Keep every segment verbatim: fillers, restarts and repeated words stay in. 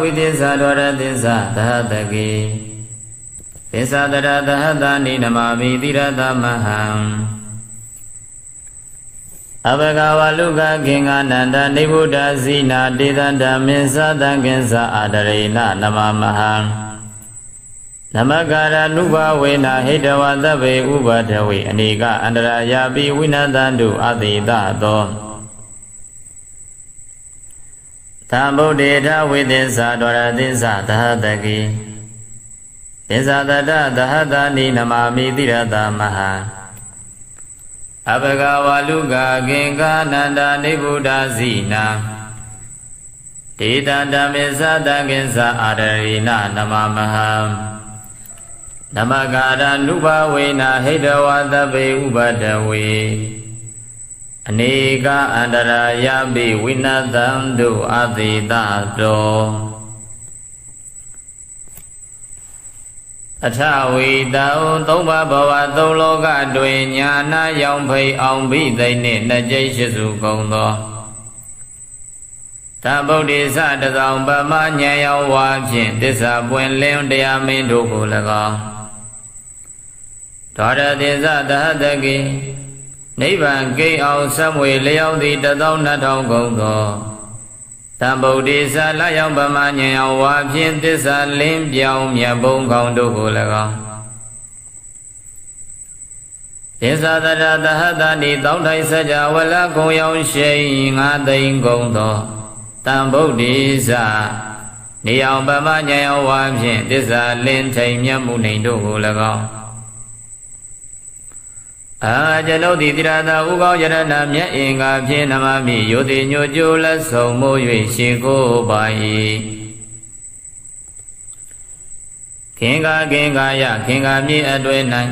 Widesa Dora Desa Tahatagi Desa Dara Tahatani Namami Dirata Maham Abagawaluka Kingananda Nibuddha Zina Didanda Mesa Dangensa Adarena Namamaham Namakara Nubawena Hedawadabe Ubadawi Anika Andarayabi Winadandu Adhidato Tambo deda widesa dora desa tahatagi Desa dada tahatani namami dirata maha Abagawaluka Kingananda Nibuddha Zina Didanda Mesa Dangensa Adarena Namamaham Namakara Nubawena Hedawadabe Ubadawi Anika Andarayabi Winadandu Adhidato Athawi Tau Tauba Bawa Tau Loka Dwe Nyana Yang Pei Aung Bi Daini Najai Shisu Kongdo Tabo Desa Datang Bama Nyayang Wapshin Desa Buen Leung Deyamin Duku Laka Tara desa tahatagi Niban ki au samwe liyau di tatau natau kongko Tambo desa layang pamanyayau wapshin desa lim piao miyabung kong duku lakang Desa tara tahatani tautai saja wala kuyau shei ngatain kongko Tambo desa liyang pamanyayau wapshin desa lim chai miyamunin duku lakang Ajano di tirada uga yarana mya inga phi namami yodi nyojo la somo yue shiko bai Kinga kinga ya kinga mi atwe nai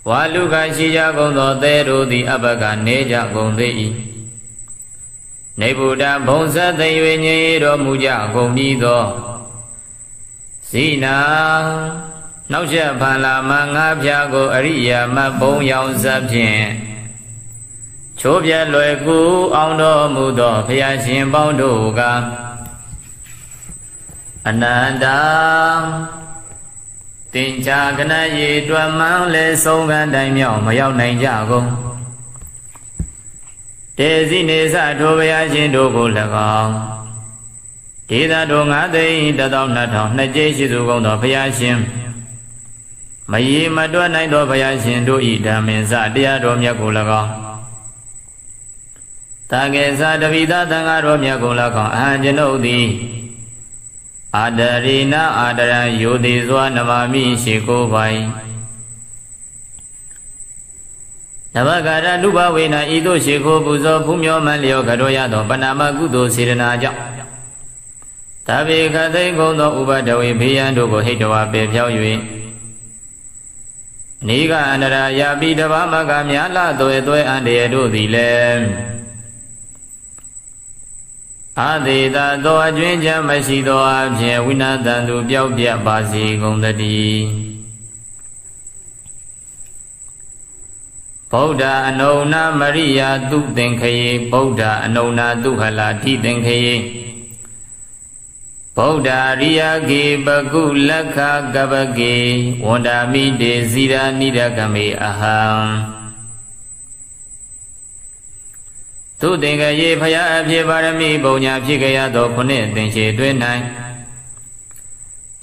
Waluka shiya kondo teru di abaka neja kondei Nebuda bongsa teyue nyero muja kondido Sina Nausya phala mangapya ko ariya mabong yang sabjin Chobya loe ku aungdo mudo piyashin bauduka Ananda Tincha kana yidwa mang le songgan daimyo mayaw nainja ko Tezi nesa to piyashin doku lakao Tita do ngate tataw nataw naje shizu kongdo piyashin Mayi madwa nai do baya shin do ida mensa dia do myaku laka Tagesa davida tanga do myaku laka anjano di Adarina adara yudi zwa namami shiko bai Nabakara nubawena ido shiko buzo pumyo manlio kadoya do panama kudo sirana jak Tabi katai kondo ubadawi bhiyandu ko hitawa bepyao yue Nika andara ya bidaba maka miyala doe doe ande do dilem Adita doa juenja masi doa abje winadandu biao bia basi kongdadi Bauda anona maria duk dengkhaye Bauda anona dukhala di dengkhaye Bauda riyage bagu lakha gabage Wandami desira nidagame aham Tu denga ye phaya abhye barami Baunya abhikaya do khune tenche duen nai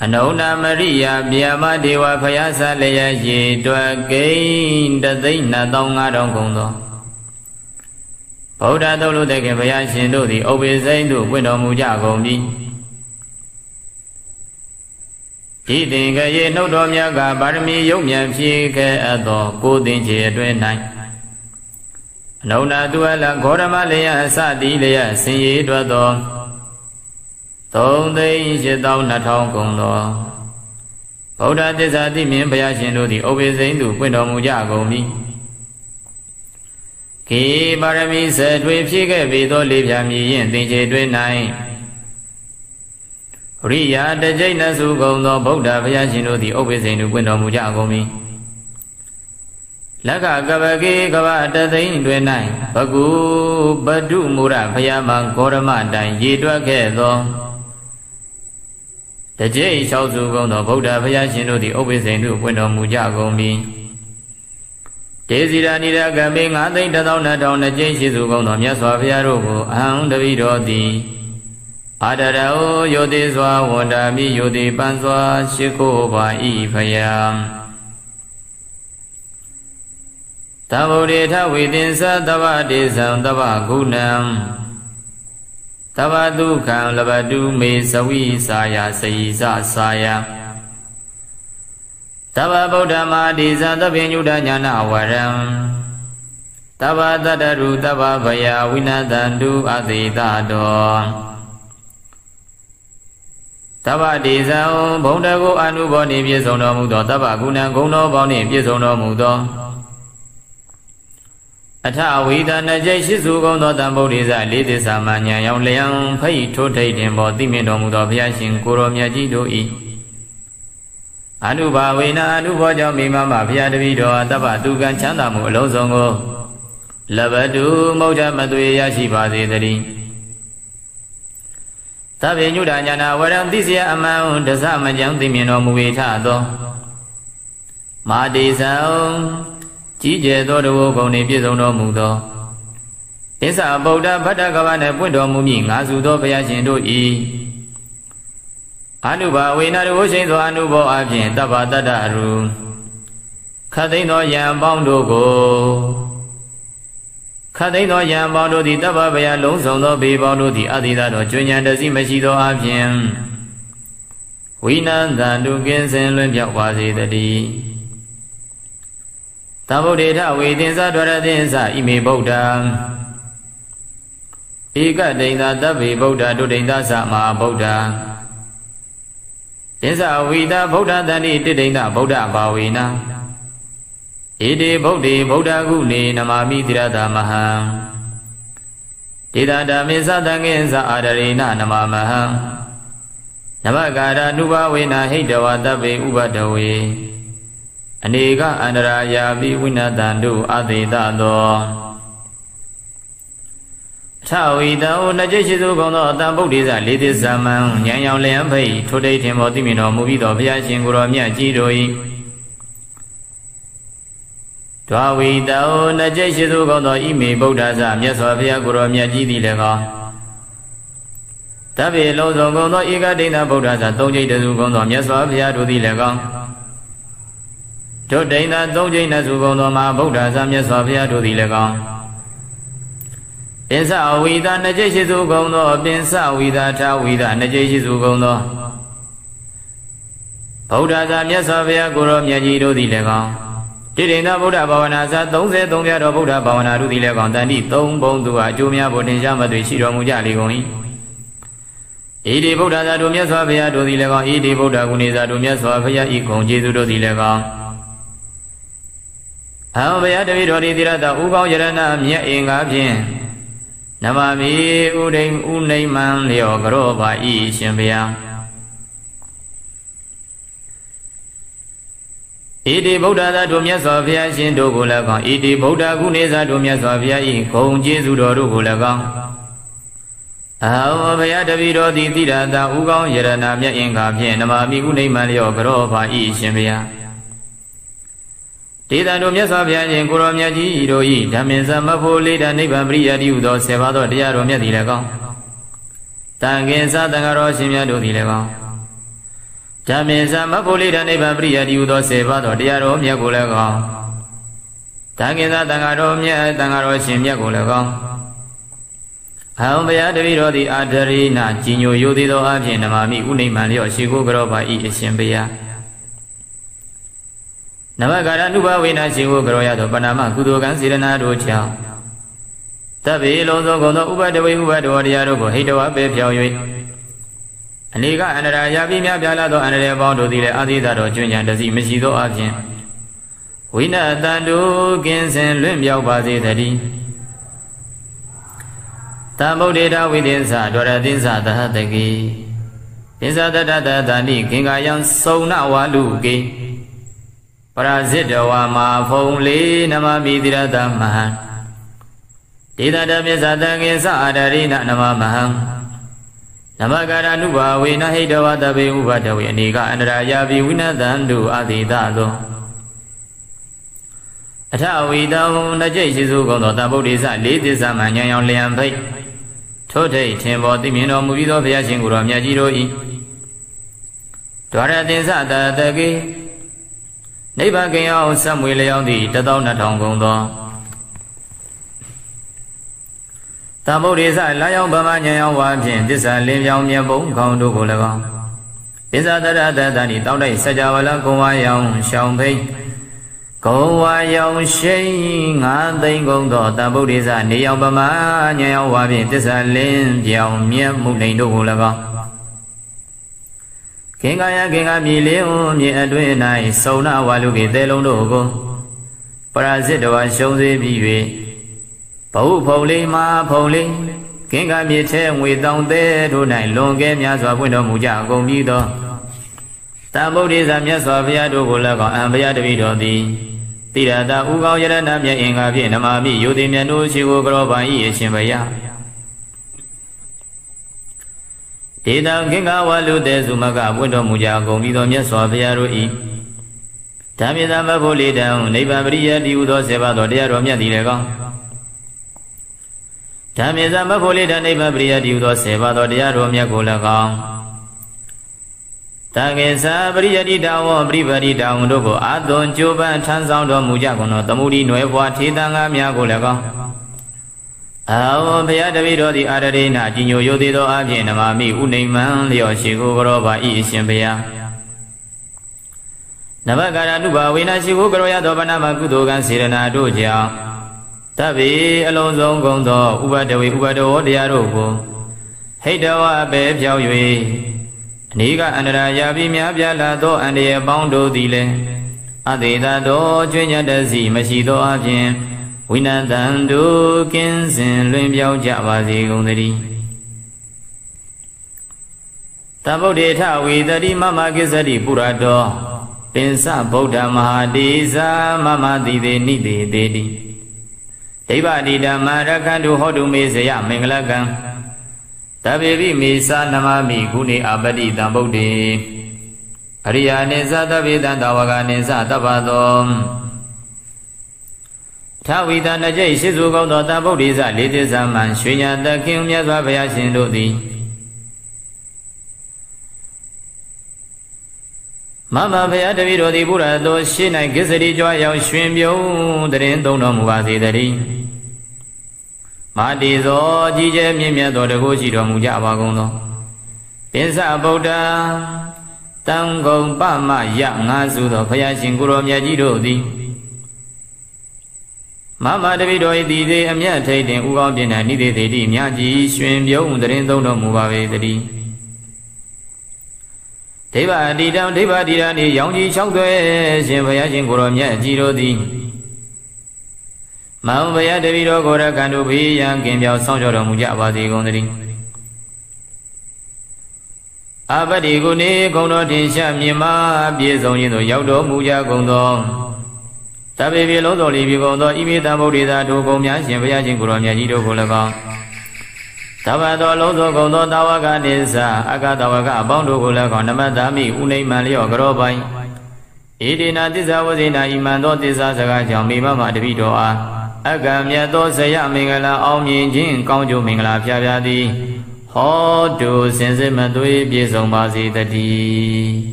Anona mariya bhyama dewa phaya salaya ye Dwa gein dadaina tau nga dong kongdo Bauda tolu deke phaya shindu di Obe zaindu kwendo muja kongdi Jidinga ye nodo miyaka barami yomya pshike ato kodinche duen nai Anona duala korama leya sati leya sinye dwa to Tongde ishe tau natao kongdo Bauta tisa di minpaya shindu di obi zindu kwendo muja kongmi Ki barami se dwe pshike vito lipya miyin tinche duen nai Riya dajai nasu kongdo bauda baya shindu di obi shindu kwendo muja kongmi Laka kabake kabata dain duen nai Bagu badu mura baya mangkorama dan yidwa keto Tajai shao su gono bauda baya shino di open sendu pweno muja gombi. Tesira nira gabe ngatai tatau na tau na jai shizu gono mya swa baya rogo ahang dabi roti. Adarao yote swa wanda mi yote panswa shiko ba i payam. Tavore tawidinsa tawadesam tawakunam. Tawadu kam labadu me sawi saya saisa saya. Tawabuddha madisa tawinyuda nyana waram. Tawadadaru tawabaya winadandu aditado. Tawadesam bondago anuboni biasono mudo tawakunam gono boni biasono mudo. Atau wida najai shizu gondo tambo riza lidi sama nyayang leyang pai chotai tembo timi domu do piashin kuro miyaji doi. Anu ba wina anu bojo mima ma piyadabi do ataba tukan chandamu lozongo. Labadu moja matui yashi bazi tari. Tabi nyuda nyana warang tisya amaun dasama jang timi domu witato. Madisaung. Cije dodo wogone biasono mudo. Tesa bauda bada kawane pwendo mumi ngasudo payashin doi. Anuba winaru woshinzo anubo abjin taba tadaru. Kataino yambang dogo. Kataino yambang do di taba paya longsondo bebang do di adidado chunyanda simashido abjin. Winandandu gensen lumpya wazi tadi. Tavodeta wedinsa doradensa ime Buddha. Ika denda tabe Buddha dodenda sama Buddha. Densa wida Buddha tani didenda Buddha bawina. Ede Buddha Buddha gune namami tirata maha. Tidada mesa tangensa adarena namamaha. Navagara nubawena heidawa tabe ubadawe. Aneka anaraya biwinadandu adhidado. Tawidao najishidu gondo tambudisa lidisaman nyanyao leampei chodei tembo timino mubido piyashin kuro miyajidoi. Tawidao najishidu gondo ime bodhasa miyaswa piyakuro miyajidilego. Tabi lozo gondo ikadena bodhasa tongjitasu gondo miyaswa piyadudilego. Chodena tongjena sugono ma Buddha samyaswa piyadudi lekang. Pinsa wida najeshi sugono pinsa wida cha wida najeshi sugono. Buddha samyaswa piyakuro miyajidudi lekang. Tidena Buddha bhavana sa tongse tongyado Buddha bhavana rudi lekang. Tandi tongbong duwa chumya bodhinsya madwe shiro muja lekongi. Idi Buddha sa dumyaswa piyadudi lekang. Idi Buddha gunisa dumyaswa piyakikong jesu dudi lekang. Hau baya dabi dori dirata ubao jarana miya inga pien. Nama mi udeng uneng man leo karo ba i shenbya. Idi Buddha da dumya sofya shindu gulakang. Idi Buddha gunesa dumya sofya i kong jesu doru gulakang. Hau baya dabi dori dirata ubao jarana miya inga pien. Nama mi uneng man leo karo ba i shenbya. Tidadu miyaswa piyajin kuro miyaji idoi dhaminsa mafu lida nipa priyadi udo sevado diyaro miyadi lekang. Tangensa tangaro shimyadu dilekang. Dhaminsa mafu lida nipa priyadi udo sevado diyaro miyaku lekang. Tangensa tangaro miyad tangaro shimyaku lekang. Haumbaya davirodi adhari na jinyo yudito abjin namami unayman liyo shiku karopa i ishimbaya. Navagara nubawena shivu karoyato panama kudokan siranado chao. Tabi lozo gondo ubadawe ubadwariyaroko heitawa pepyao yue. Aneka anaraya bimya pyalato anaraya baundo dile adhidaro chunyandasi mishido abjin. Winatandu gensen lumpyao basi thadi. Tambodeta widinsa doradinsa tahataki. Dinsa tatatatani kengayang sauna waluke. Prasidwa ma fongli nama midirata mahan. Tidada misatangi saadari na nama mahan. Namakara nubawi nahida watabi ubadawi anika andraja biwina tandu atitato. Atawi tahu najai sisu kono tabudi sa liti sama nyayang liampai. Totei tempo timino mubido pia singuro miyajiroi. Tuara tinsa tataki. Neiba keyau samwile yang di tatau natongkong to. Tamu desa layang bamanya yang wajib desa limyang nyambung kau dukul lekang desa tada tada di tau dai saja wala kuwa yang syampai kuwa yang syai ngadai kong to tamu desa niyang bamanya yang wajib desa limyang nyambung dai dukul lekang kenga ya kenga miliu mi adui nai sauna walu kita long dukul parasit doa syongsi biwe Pau pauli ma pauli, kenga mi te ngui dong te du nai long ke mia swa pui do mu ja gong mi do. Ta bau di sa mia swa pia do go la gong an pia de bi do di. Tira ta u gao yada na mia inga pia na ma mi yu di mia nu si go gro ba yi e shin ba ya. Ti ta kenga wa lu te su ma ga pui do mu ja gong mi do mia swa pia do i. Ta mi ta ma pauli ta u nei ba pri ya di u do se ba do de ya do mia di le gong. Kami sama boleh dan iba beri adi udah seba atau dia romya golakang. Tangan saya beri adi daun beri beri daun dogo adon coba cansang doa muja kono temudi nueva cita ngamya golakang. Aku biar dari roti ada di nadi nyoyo di doa je nama mi unai mang lihat siku keroba isian biar. Nama karena bawa nasi siku keroya doa nama kudukan sirena doja. Tapi alon zong gong do uba dewi uba do dia robo hei dawa be piao yui nika andra ya bi mia pia la do andie bang do di le adida do chwenya de si ma si do a pyin winan tan do kin sin lwin piao ja ba si gong tari ta bodhi tha wi tari mama kisati pura do pinsa buddha mahadisa mama di de ni de de di Tiba di dama rakan tu hodu mesya mengelakang. Tapi bi misa nama mi guni abadi tambudi. Arya nesa tapi dan tawaga nesa tapadom. Tawi dan aja isi suka untuk tambudi salih zaman. Sunya tak kiumnya suapaya sendiri. Mama paya tapi roti pura dosi naik keseri jua yang suamiu dari dona mubasi dari. Mati so jijik mian-mian to dego siro muja apa gong to Pinsa Buddha Tanggong Pama yak ngasu to Phaya Singkuro mia jiro di Mama debi doi di de amya thay ten ugaw pina ni de de di Mia ji shuen biong teren tong to muba ve teri Teba di dam teba di da ni yang ji chok tue Sien Phaya Singkuro mia jiro di Mau bayar dari dokter kandu bi yang kembali saudara muda abadi gondring. Abadi guni kono tinjam nyama biasanya tu yaudo muda gondong. Tapi bila tu lebih gondong ini tamu di dalam komian sembahyang jengkuran yang hidup golakang. Tapi kalau tu gondong tawakan desa agak tawakan abang tu golakang nama dami unai malio kerobai. Ini nanti zawat ini mandor desa sekarang jambi mama debi doa. Agam ya do saya mengala om yinjing kau jom mengala pia pia di hodu sense matui biasa masih tadi.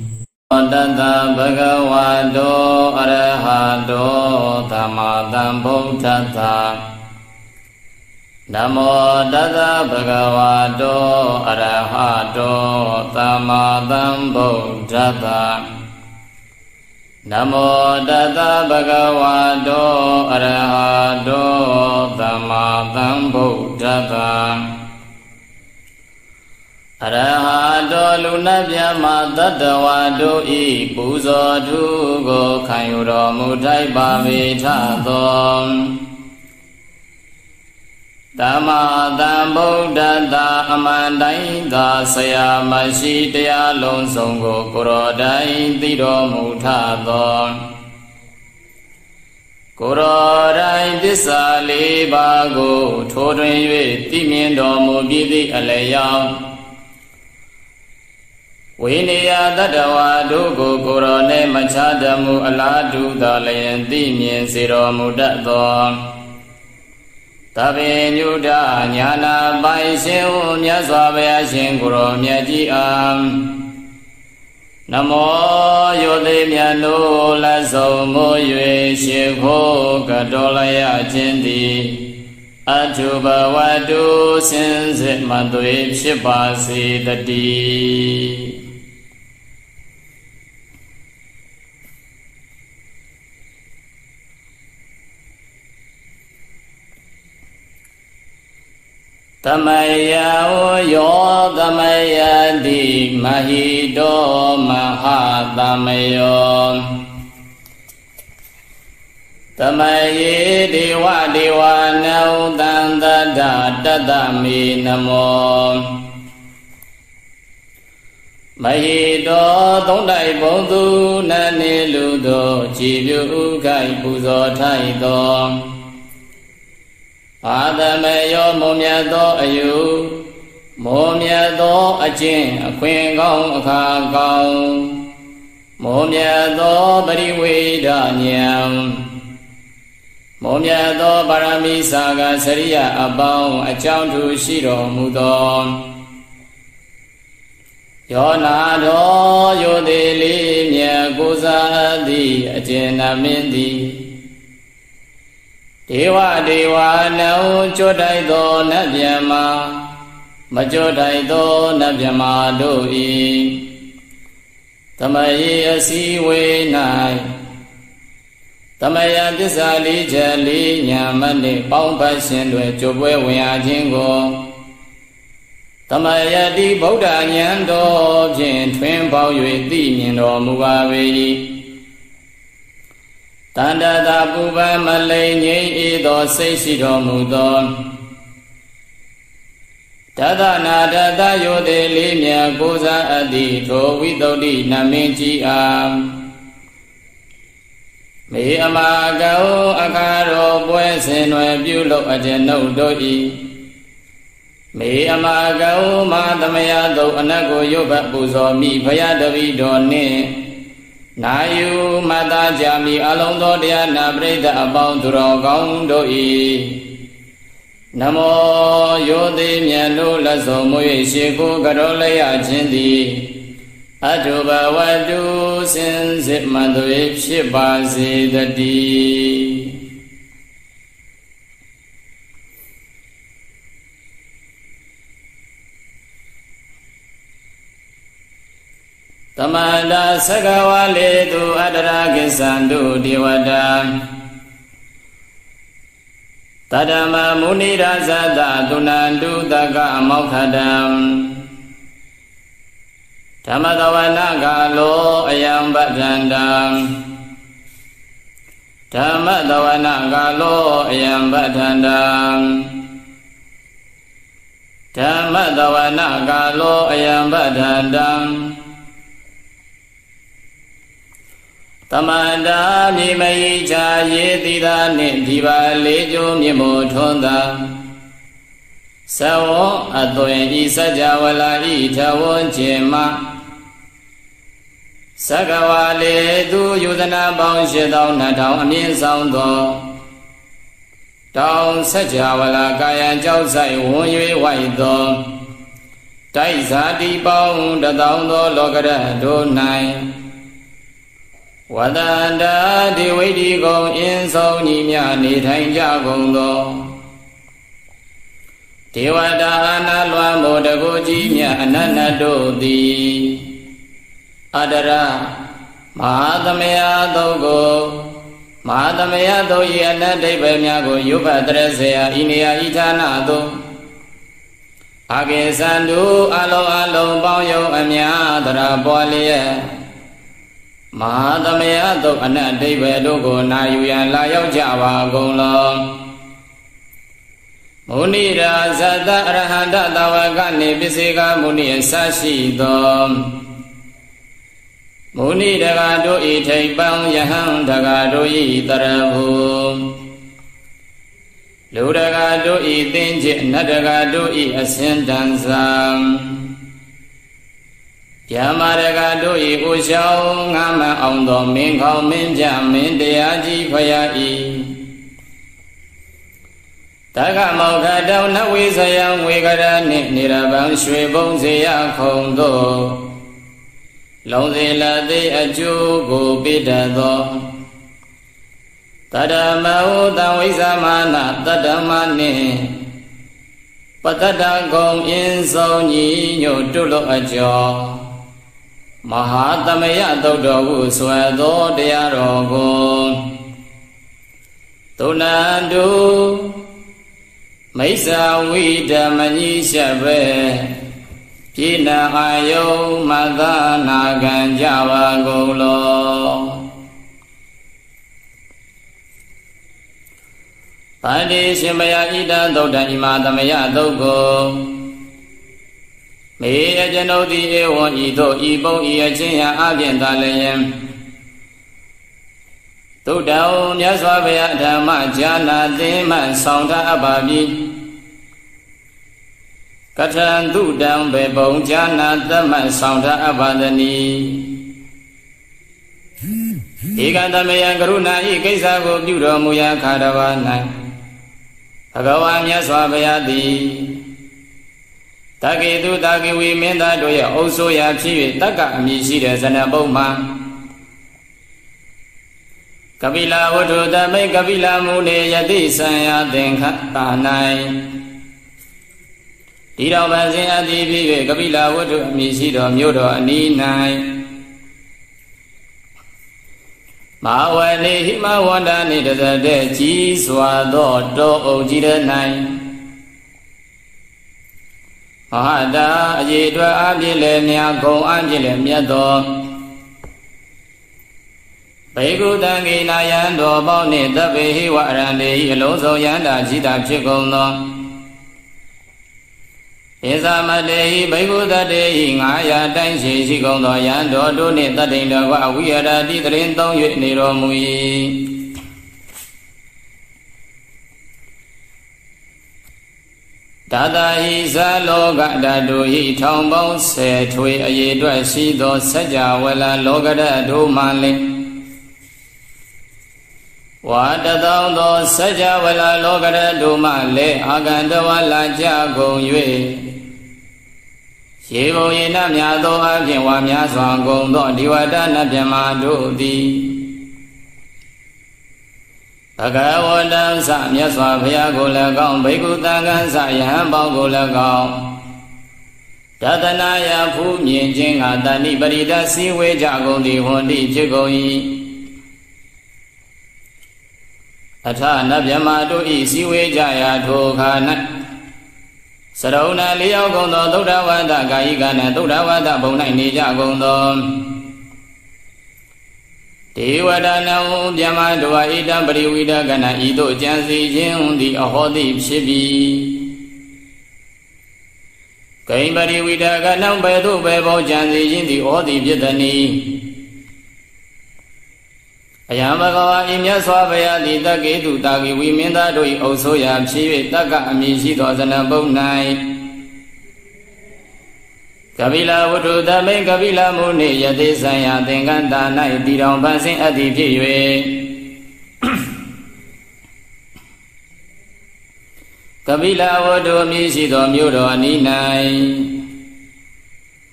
Tanda bagawa do arahado tamadam bujata. Namo tanda bagawa do arahado tamadam bujata. Namo tassa bhagavato arahato samma sambuddhassa Arahato lunapyama tattavato i pusotu go khanyuro mudhai bhavethato Dhamma Dhambuddha Dhammadai Dasaya Mashitya Lonsongo Kurodai Tiromuthaton Kurodai Tisali Bago Thodrinwe Timiendomu Gidi Alayam Winiya tadawa duku kurone macadamu aladu dalayan timien siromu datong. Tapi nyuda nyana bai seum ya swabaya sing kurom ya jiam. Namo yodem ya nu la somo yue shiko kadolaya jendi. Ajuba wadu sense mantui shibasi tadi. Tamaya oyo tamaya di mahido maha tamayo tamayi dewa dewa nau tanda dada dami namo mahido tongdai bongdu nani ludo jibu kai buzo tai do Adameyo momyato ayu momyato ajin akwin kaung akha kaung momyato pariweda nyam momyato parami saga sariya apaung achaung thu shiro mu do Yona do yodeli mya kosa adi ajin namindi Dewa dewa nau chodai do nabyama, machodai do nabyama doi. Tamayi asiwe nai, tamaya disali jali nyamane pangpa sendwe chobwe wea jingo. Tamaya di bauda nyando jen twen pao yue di nyendo mugawe. Tanda tabu ba malai nyai ido sei shiro mudon. Tada na dada yode li mya koza adi to widodi namenji am. Me amagao akaro bwe senwe byulo ajeno doi. Me amagao madamaya do anago yoba buzo mi bayadavi donne. Nayu mata jami along do dia na breda abang duro gong doi. Namo yode mianu la somo yeshiku karolaya jendi. Aduba wadu sense madu ipshibasi dadi. Tamada sagawale tu adara gesandu diwada Tadama munira zada tunandu taka maukhadam Tamadawana galo ayam badandam Tamadawana galo ayam badandam Tamadawana galo ayam badandam Tamada mi mai cha ye tida ne diva lejo mi mo thonda Sawo atwe ni sajawala i thawon chema Sagawale tu yudana baung shetau na thau amien saung do Taung sajawala kaya chau sai won yue wai do Tai sa di baung da taung do lokara do nai Wadanda diwedi gong insau ni mya ni thang ja gong do. Tiwada na luang bo da go ji mya anana do di. Adara mahatamaya do go. Mahatamaya do yi anadai ba mya go yupa drasaya iniya itana do. Ake sandu alo alo bao yo amya adara bolye. Mahatamaya tuk anak diwe duku na yuyan layau jawa gulung Munira zata rahanda tawakani bisika muni sashidom Muni dakadu itaibang yahang dakadu itarabu Lu dakadu itinjik na dakadu iasindansam Yamaragado Yushaw Nama on the Ming Hong Minjam in the Aji Fayai Takamoka down a wizayam wigada niraban shribo zia kondo Lonzilla de Aju go bidado Tadamau Dawizamana Tadamani Patadagong in so ni yo dulo ajo Mahatamaya dodo swado de arogo Tunadu Maisa wida manisha be Pina ayo madana ganjawa golo Padi shimaya ida doda imadamaya dogo Mei aja no di ewo ido ibo iya jenya agen dalem tu dao nya swa bea dama jana de man songda ababi katan tu dang be bong jana de man songda abadani ikanda meya karuna i kaisa ko pyu do mu ya khadawa nai bhagawan nya swa bea di Taki tu taki wi minta doya oso ya ciwi taka misi de sana boma kabila wodo tabai kabila mune yati saya tengka tanai tidak basi ati biwe kabila wodo misi do myodo aninai mawani hima wandani dadade jiswa do do ojiranai Mahada ajidwa abile miyakong abile miyadom Baiku tangi na yando bauni tabihi wa randi Iloso yanda jita pshikondo Insa madehi baiku tadehi ngaya tanshi shikondo Yando duni tatingda wa wiyada ditarintong yue niromui Dada hi sa loga dadu hi thong bong se thui ayi dwa si do saja wala loga dadu mali Wada thong do saja wala loga dadu mali Aganda wala ja gong yue Shivu yina mya do akin wa mya swang gong do diwada na pyama do di Taka wadang sa mya swa phaya ko lakaung Bhikkhu tangan sa yahan pao ko lakaung Tatana ya phu myen ching ha tani parita siwe cha gong di hon di chit gong yi Atha na pyama tu i siwe cha ya tho kha nai Sarauna liyao gong do Tauta vata ka yi ka na Tauta vata bong nai ni cha gong do Tiwada nau jama dua ida beri wida gana ido jansi jeng di ahodi psibi. Kain beri wida gana bedu bebo jansi jeng di ahodi psitani. Ayam bagawa imya swabaya di taki tu taki wimenda doi oso ya psibi taka amisi dosana bonai. Kabila wudu tabai kabila mune yati saya tengkan tanai Tidang basin ati phiyue Kabila wudu misi do myodo aninai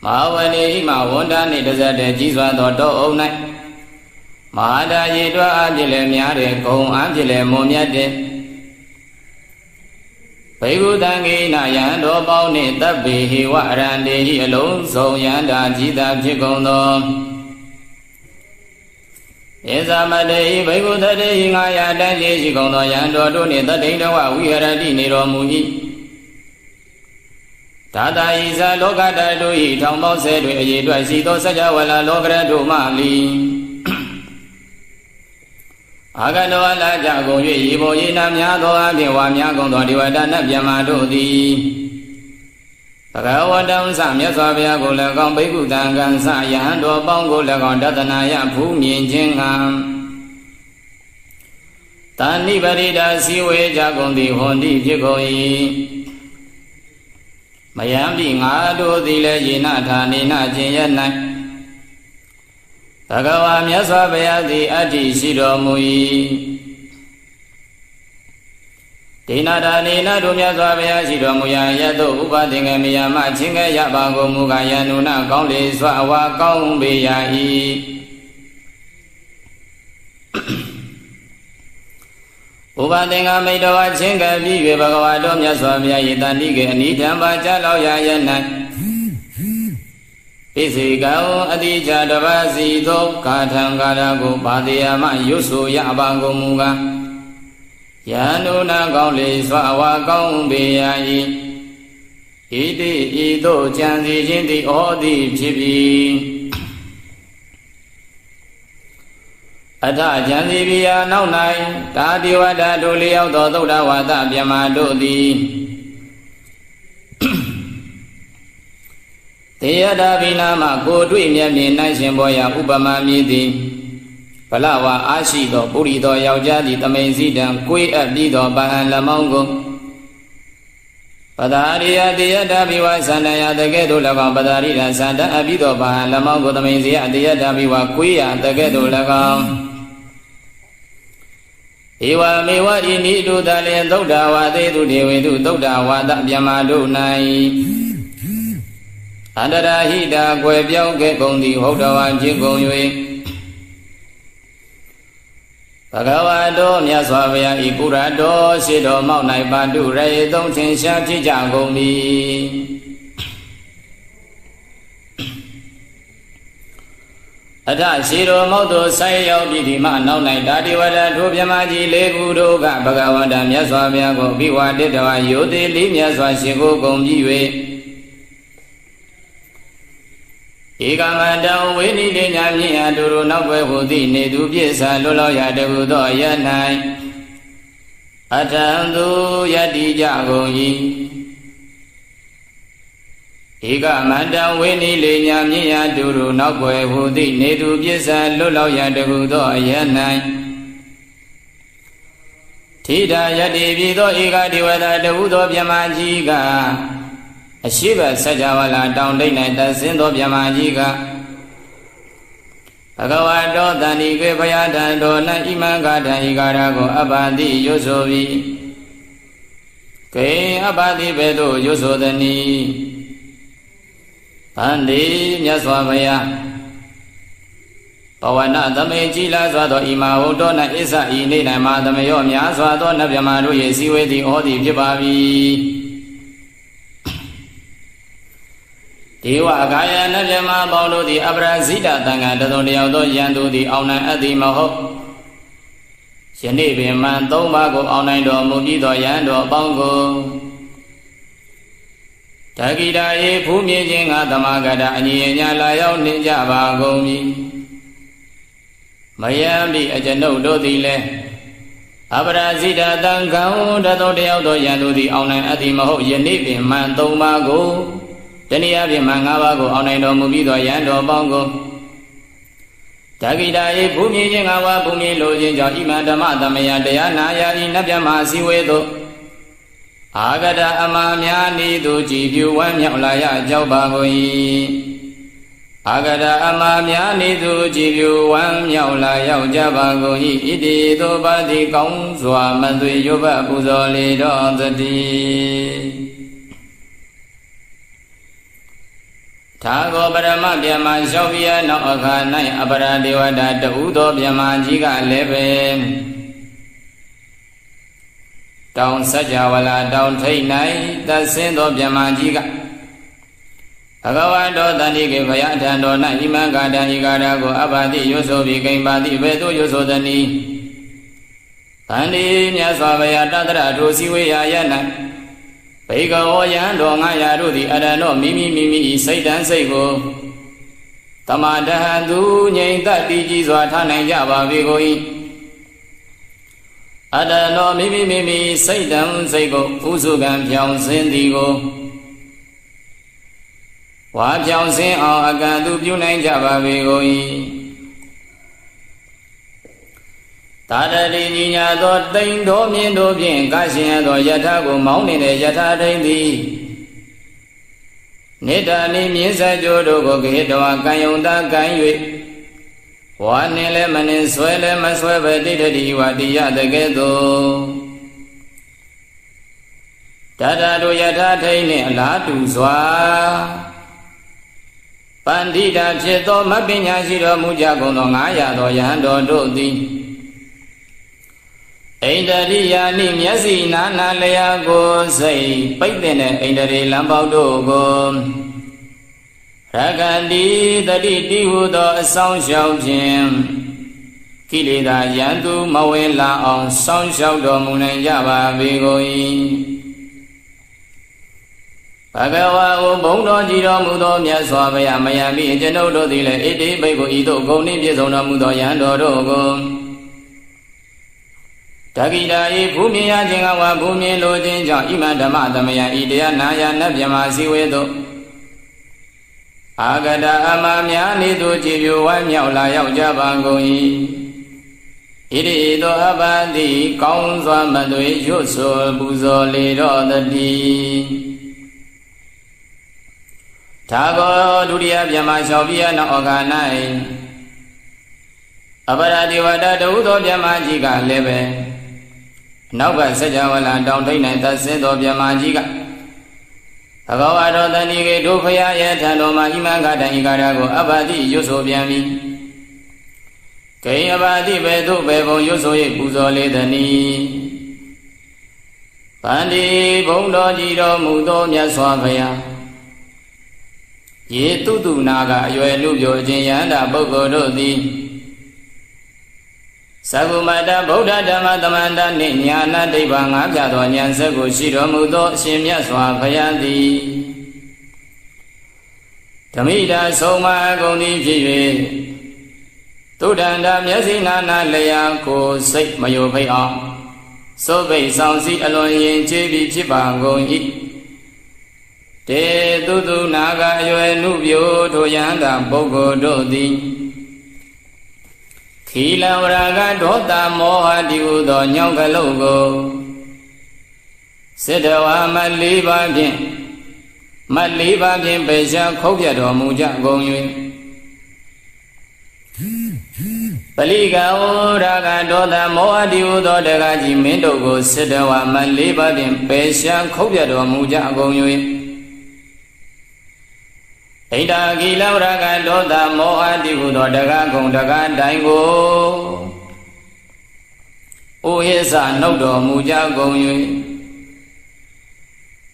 Mawani ima wondani dasade jiswa do do onai Mahada yidwa abjile myare kong abjile mumyate Bhikkhu tangi na yando bauni tabihi wa randi Iloso yanda jita pshikondo Insa madehi bhikkhu tadehi ngaya tanshi shikondo Yando duni tatingda wa wiharati niromui Tata isa loka tatu hi thangpao se tui ajidwa Sito saja wala lokratu mali Agando ala jago yue ibo yina miyado ake wa miyagondo diwada na piyamadu di Taka wadam sa miyaswa piyako lakang bhikkhu tangan sa yahando bangko lakang datana ya phu myen chengam Tani parida siwe jagondi hondi phikoyi Mayamdi ngadu dile yina dhani na jinya nai Tagawa myasa bayadi adi sidomui Dina dhani na du myasa bayadi sidomuya Yadu upadinga miyama chinga yabago muka yanuna Kauli swa wa kaumbiyahi Uba denga meido wa chenga biwe baga wa do mya swamya yitandi ke anidam ba jalao ya yanai Pisi kao adi jada ba zito kathang kada ko padiyama yusu ya abango muga Yanuna kao li swa wa kao biyayi Iti ito chansi chinti odi chibi Ada janji biar nau nai, tadi wadah duli au to to da wadah biar madu di. Tiada bina maku dui mian minai semboya ubama midi. Pelawa ashi to puri to yau jadi temesi dan kui abdi to bahan lamanggo. Pada hari tiada biwa sana ya tegedu lagam pada hari rasa da abdi to bahan lamanggo temesi tiada biwa kui ya tegedu lagam. Iwa miwa ini tu dalen tau dawa te tu dewi tu tau dawa tak biamadu nai. Ada dahi da kue biau ke kong di hau dawa jing kong yui. Pagawa do mia suave yang ikura do si do mau nai padu rai tong ceng sia ci jang kong bi. Ada siro mau tu saya di di mana naik dari wadah dua jemaji leku doga bagawa dan ya suami aku biwa de dawa yudi limya suasi ku kongjiwe. Ika mandau weni de nyamni aduru nawe hudi ne tu biasa lolo ya de budo ya naik. Ada tu ya di jagongji. Ika mandang weni le nyamni ya duru nakwe hudi ne tu biasa lulau ya deku to ya nai. Tida ya debi to ika diwata deku to biamaji ka. Ashiba sajawala down day nai dasin to biamaji ka. Pagawa do tani kwe payatan do na iman kata ikara ko abadi yosobi. Kwe abadi bedo yosodani. Andi nyaswabaya Pawana tame jila swato ima udo na isa ini na ma tame yo mya swato na vyamaru ye siwe di odi pibabi Diwa kaya na vyama baulu di abrazida tanga dato liao to yandu di aunai adi maho Shani biman toma ko aunai do mugi to yando bango Takida ye pumi jenga tamagada anye nyala yau ninja bagomi Mayambi ajano do dile Abrazida tangkau dato deau do yandu di aunai ati maho yeni biman tomago Tenia biman ngabago aunai do mubi do yando bongo Takida ye pumi jenga wa pumi lo jenja iman dama tamaya daya nayari nabyama siwedo Agada amamya ni tu jibiu wan yau laya jau bagoi. Agada amamya ni tu jibiu wan yau laya jau bagoi. Idi tu badi kong sua mandui yuba buzoli do zati. Thago barama biama shauya no akhanai abaradewa dada udo biama jika lebe. Daun saja wala daun thai nai dasin do biamaji ka. Agawa do tani ke baya dan do na iman ka dan ikara ko abadi yosobi kain badi betu yosodani. Tani nyaswa baya tatara do siwe ya ya na. Baika o yan do ngaya do di adano mimi mimi isai dan saiko. Tamadahan tu nyain tati jiswa thanai jaba bikoi. Ada no mimi mimi say dan say go usukan piang sen di go. Wa piang sen au akan tu piu nai jaba be go i. Tada di niya do ding do mien do bien ka sin do yatha go maung ni de yatha ding di. Nidani misa jodoh koki doa kayung tak kayui. Wani le manin swele maswe badi dari wadi ya degedo. Dada doya dada ini ladu swa. Pandida ceto mabinya siro muja kono ngaya doya dodo di. Eidari ya nim ya si nana leya go sei paidene eidari lambau dogo ragandi tadi dihu do sao sao jim kilida yantu mawela o sao sao do munai jaba begoi bagawa o bongdo jiro mudo mia swabaya mayami jeno do dile edi bego ido goni biso no mudo yando dogo Dagi dai bumi ya jinga wa bumi lo jinja ima dama dama ya idea na ya nabya masi wedo. Agada ama mya ni tu jibu wa mya ula ya uja bangoi. Iri do abadi kaun zwa madui yusul buzo li do dadi. Tago duriya byama shobiya na oganai. Abadi wada daudo byama jiga lebe. Nauka saja wala daudai nai tase do byama jiga. Tagawa do tani ke do phaya ye thalo ma imanga dai gara ko abadi yuso byami. Kai abadi be do be bon yuso ye puzo le thani. Pandi bongdo ji do mudo myat swa phaya. Ye tu tu na ga aywe lu pyo chin yanda pukkho do thi. Sagumada Buddha Dhamma Dhamanda Nyana Deva Ngabya Dwa Nyansa Kushiro Mudo Shimya Swabhayati Dhamida Soma Goni Piyue Tudanda Myasi Nana Leya Ko Sik Mayo Bhaya Sobhai Sangsi Alon Yen Chebi Chipa Goni Te Tutu Naga Yue Nubyo Doyanda Boko Dodi Hila raga dota moha diudo nyongka logo Sedawa maliba bien Maliba bien beja khokya do muja gongyue Palika o raga dota moha diudo daga jimendo go Sedawa maliba bien beja khokya do muja gongyue Ida gila raga doda moha diudo daga gong daga daingo Uyesa nodo muja gong yue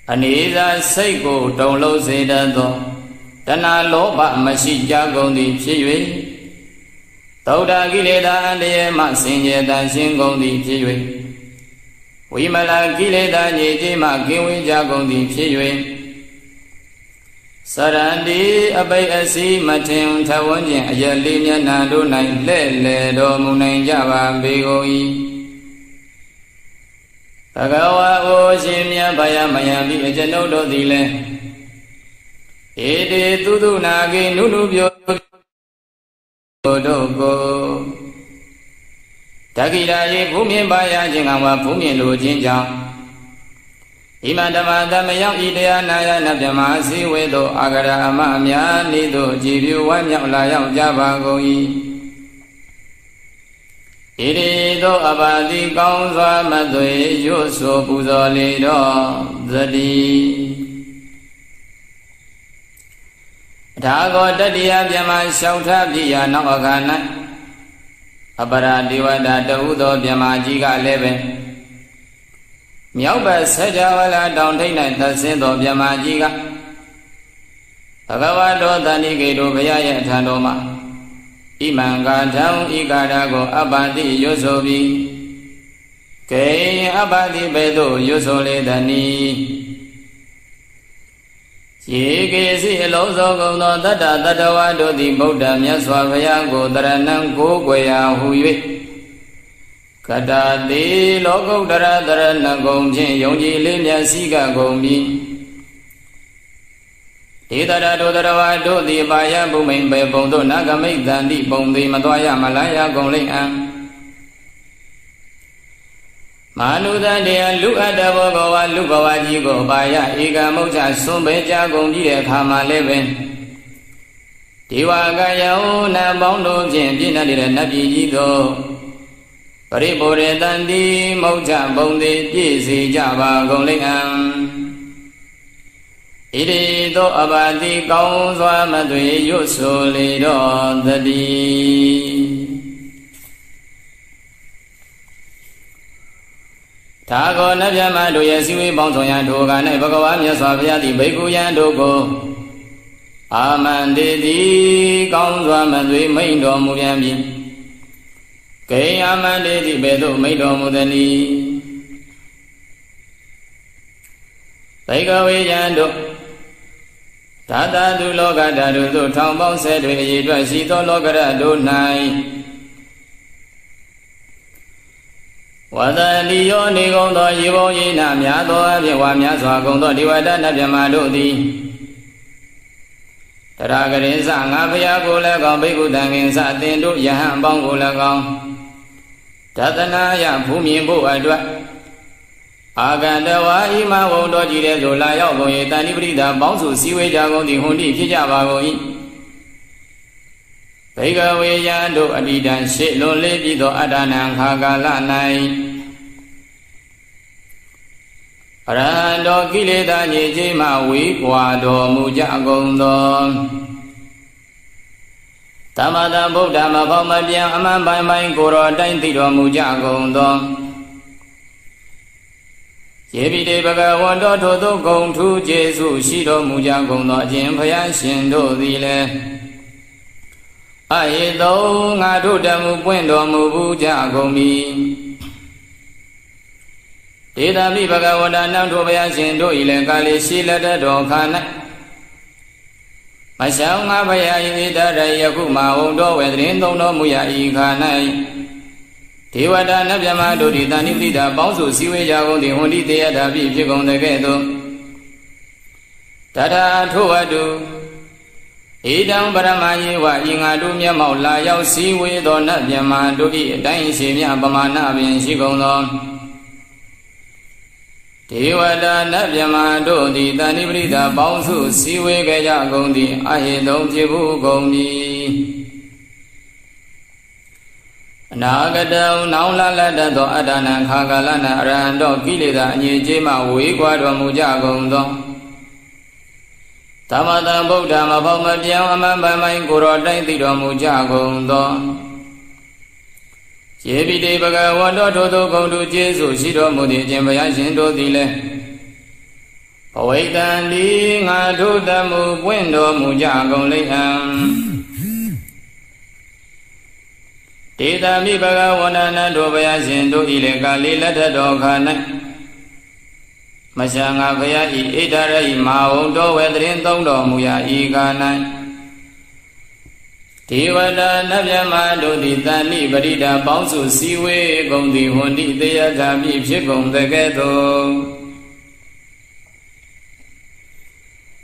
Anida seiko dolo seda do Dana loba masija gong di piyue Tauda gile da ande ma sinje da sin gong di piyue Wimala gile da nyeje ma kiwija gong di piyue Sarandi abai asi macem tawonje ajalimnya nado naik lele do munai jawab begoi. Tagawa o simnya bayamaya bi ajano do dile. Ede tutu nagi nunu bio dogo. Takira ye bumi bayajeng awa bumi lo jinjang. Imadama damayang idea naya nabyama si wedo agara ama amya nido jibu wa mya ulayang jabagoi. Iri do abadi kaung swa madui yuso puzo lido zadi. Dhago dadiya byama syauta biya naqakana. Aparadi wada daudo byama jika lebe. Miauba saja wala daudai nai tase do byama jiga. Tagawa do tani ke do baya ye thando ma. Imanga thang ikara go abadi yosobi. Kei abadi bedo yosole dani. Ye ke si eloso go no tata tatawa do di Buddha myaswa baya go taranang go kwaya huyue. Kada di loko udara udara nanggung jeng yongji limnya siga gongmi. Di tada do tada wado di baya bumeng be bongdo naga mik dan di bongdi matoaya malaya gongling ang. Manudan de lu ada bogowa lu bawa jigo baya iga moja sumbe jagung jie kama leben. Tiwa gayau na bondo jen dina dina nabi jigo. Peribore tandi moja bonde jisi jaba golengan. Iri to abadi kau suama tui yusuli do tadi. Tago nabya madu ya siwi bongso yang duga nai bagawan ya swabya di baiku yang dugo. Amande di kong swamandui maido mulyambi. Kei amande di bedu maido mudani. Taikawi yang duk. Tata du loga dadu tu tong bongse dui yidwa sito loga dadu nai. Wadah liyo ni gong to yibo yi na mia to abye wa mia swa gong to diwada na bya ma do di. Tara garin sa nga bya gula gong biku dangin sa tin do yahan bong gula gong. Tatana ya bumi bu adwa. Aganda wa ima wong to jire do la yao gong yi tani brida bong su siwe ja gong di hong di kija ba gong yi. Baiklah wajah doa di dan seluruh di doa dan angkagalanai. Orang doa kiri dan yeji maui kuado mujagong dom. Tamada buddha mabamadi yang aman bayi main kuro dan tidak mujagong dom. Jadi di bagawan doa doa gong tu Yesus sido mujagong doa jempaya sendo dile. Aye do ngadu damu pendo mu buja gomi. Tidak bi bagaimana nang do bayar sendo ilang kali sila do kana. Masya Allah bayar ini dari aku mau do wedrin do no muya ikanai. Tiwa dan nabi madu di tanip tidak bangsu siwe jagung di hundi tiada bi jagung degedo. Tada tu adu. Idang baramayi wa ingadu mya maula yau siwe do na mya madu i dai si mya bamana bin si gong do. Tiwada na mya madu di tani brida bausu siwe gaya gong di ahi dong jibu gong di. Nagada naula lada do adana kagalana rando kilida nye jema wi kwa do muja gong do. Tamada buddha mabamadi yang aman bayi main kuro dan tidak mujagong do. Jadi di bagawan do do do gong do Yesus sido mudi jempaya sendo dile. Pawai dan di ngadu damu pendo mujagong liang. Tidak di bagawan dan do baya sendo dile kali lada do kanak. Masya ngabaya i idara i maung do wedrin tong do muya i kanai. Tiwada nabya madu di tani berida bangsu siwe gong di hundi tiya kami psikong tegeto.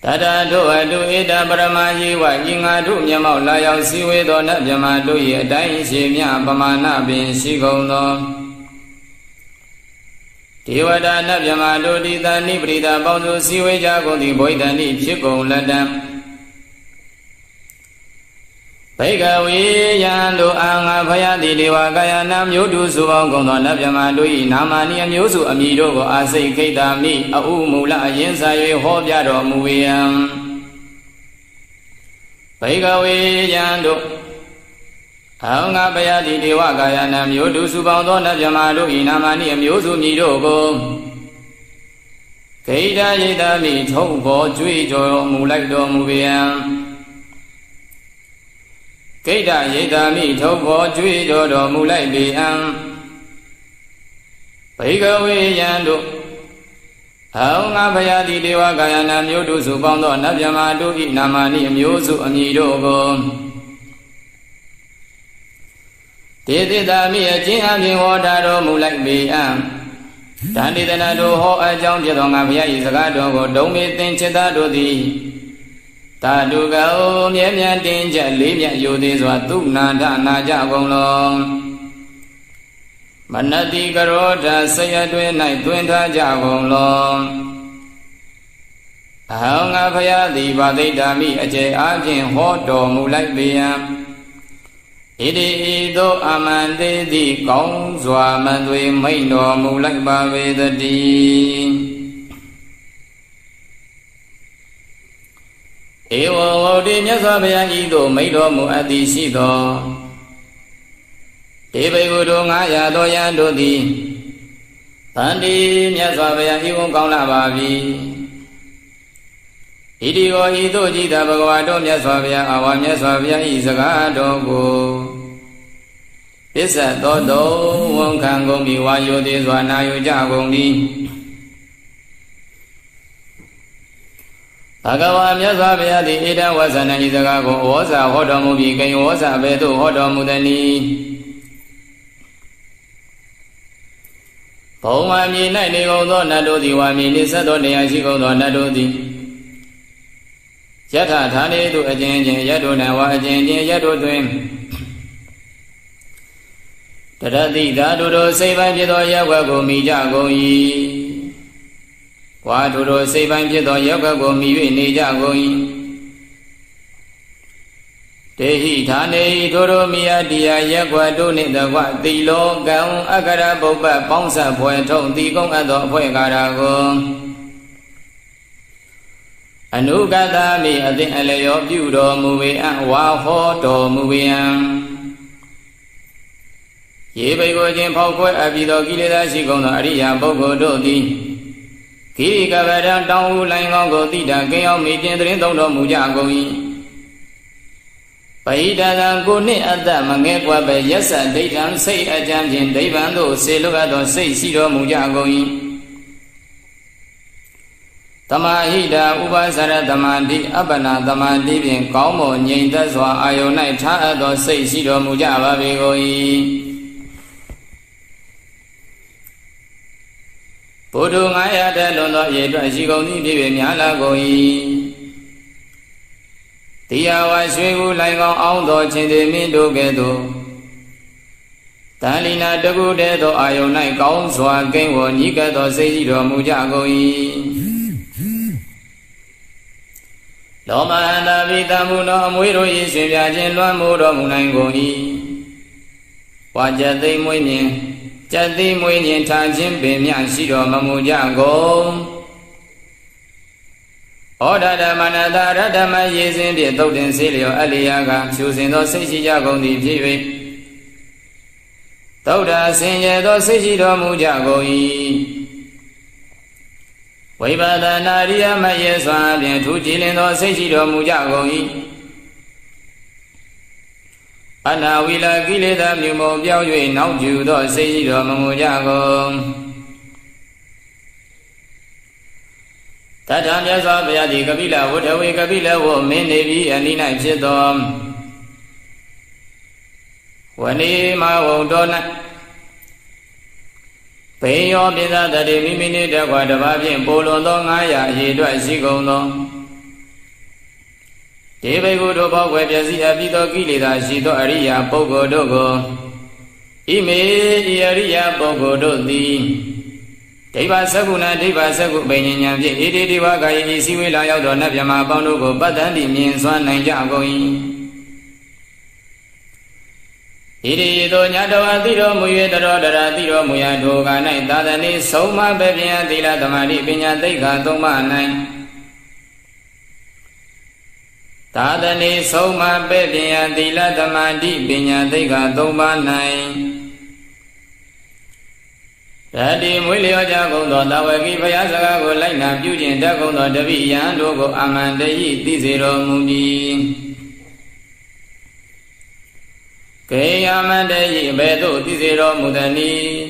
Tada do adu ida baramaji wa ingadu nyamau layau siwe do nabya madu i dai simya pamana bin sikong do. Tiwada nabya madu di tani berita bangsu siwe jagung di boi tani psikong ladam. Baikawi yang doa ngabaya di dewa kaya nam yudu suwa gong tuan nabya madu i nama niam yusu amido go asik kita mi au mula yin saywe hobya do muwiyam. Baikawi yang doa Aunga baya di dewa gaya nam yudu subangdo nabya madu inamani amyusu midogo. Keida yida mi toko cui jo mulai do mubiyam. Keida yida mi toko cui jo do mulai biyam. Pegawe yandu. Aunga baya di dewa gaya nam yudu subangdo nabya madu inamani amyusu midogo. Tidak dami aji ami wadaro mulai biam. Dan di sana doho ajang jadi orang biaya sekarang godong meeting ceda dodi. Tadu kau mian tinjau lihat yudi suatu nada naja golong. Manati Karota Sayatwe Nai Twinta Jagung Long Ahanga Payati Vadidami Aje Ajin Hoto Mulai Biyam Idi Ido Amande Di Kong Zwa Mandwe Maino Mulai Bavedadi Ewa Odi Nyasa Paya Ido Maino Muati Sido Ibai guru ngaya doyan dodi, tandi nyaswa baya iwung kau nababi. Idi go itu jita bagwa do nyaswa baya awam nyaswa baya isaga dogo. Bisa todo wong kanggo miwa yudi zwana yuja gongdi. Agawa nyaswa baya di ida wasana isaga go wasa hodomu bikai wasa betu hodomu dani. Oma mi nai ni gondo nado di wa mi ni sado ni aji gondo nado di. Jata thani tu ajen ajen jado na wa ajen ajen jado tuim. Tada di dado do seiban jado yaga go mi jago i. Wa do do seiban jado yaga go mi wi ni jago i. Tehi thane doro miya diya yakwa do ni dakwa ti lo gaung akara bobba pongsa phwe thong ti kong atho phwe kara ko anukata mi athin alayo pyu do mu we a wa ho do mu we an ye bai ko jin phau phwe a pi do kilesa shi kong do ariya boggo do ti kiri ka vadan taung hu lain kong ko ti da kin yaw mi tin trin thong do mu ja kong yi Pai dagang kuni ada mengekwa bayasa daidan sei ajam jin daidan do sei luka do sei siro mujagoi. Tamahida ubasara tamadi abana tamadi bin kaumo nyinda zwa ayonai cha do sei siro mujababigoi. Pudu ngaya delono yedwa shigoni bibi nyala goi. Tia wa shui wu lai gong aung do chin de min do ke do Tali na dagu de do ayo nai kaung swa keng wo nyi ke do se si do mu ja go yi Loma handa vita mu no mui ro yi sui vya chin loa mu do mu nai go yi Wa jati mui nyen, jati mui nyen ta chin pe mya si do ma mu ja go Oda dama na dara dama yesin di taudin silio aliaga Shusin do sisi jago di jiwi Tauda sinye do sisi do mujago i Waibada naria ma yeswa bien tujilin do sisi do mujago i Ana wila gili damni mo biao yui nauju do sisi do mujago Tata nyasa bayati kabila wadawi kabila wo menebi anina jidom Wani ma wongdona Peyo pita tati mimini dakwa dababin polondo ngaya hidwa shikondo Tebe kudu pokwe pyasi apito kilita shito ariya poko doko Ime ariya poko doti Deva sakuna deva saku bainyam je ede deva kayi siwe la yaw do napya ma paung do ko pattan di myin swan nai ja gong yi Ede do nyato atiro mu ywe taro dara atiro mu ya do ka nai tatane sauma pepyan thila tamadi pinya taikha thongma nai Tatane sauma pepyan thila tamadi pinya taikha thongma nai Tadi mulio jagung do tawagi paya saka go laina pyujin dagung do dabi yando go amandayi tisiro muji Ke amandayi betu tisiro mudani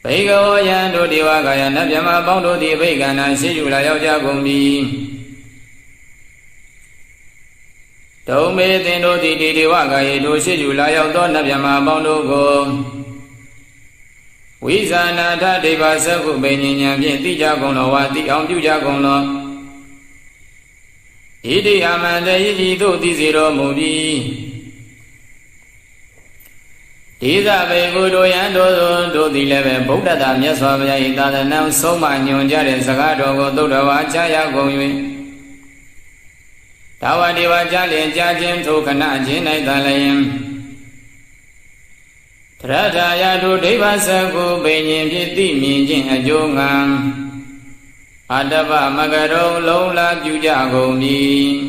Paiga o yando diwa kaya napyama paung do di paiga na shiyu la yau jagung di Tome tindo di di diwa kaya do shiyu la yau do napyama paung do go Wisana ta deva saku bainyam je ti ja gong lo wa ti aung pyu ja gong lo Idi amandayi do tisiro muji Iza be kudo yando do di lebe buda dam ya swa bya ita da nam soma nyon jare saka do go do da wa cha ya go yue. Tawa di wa cha le cha jin tu kana jin nai ta le yin. Tra da ya do de ba sa ku be nyin pi ti min jin a jo ngam. Adaba magaro long la ju ja go ni.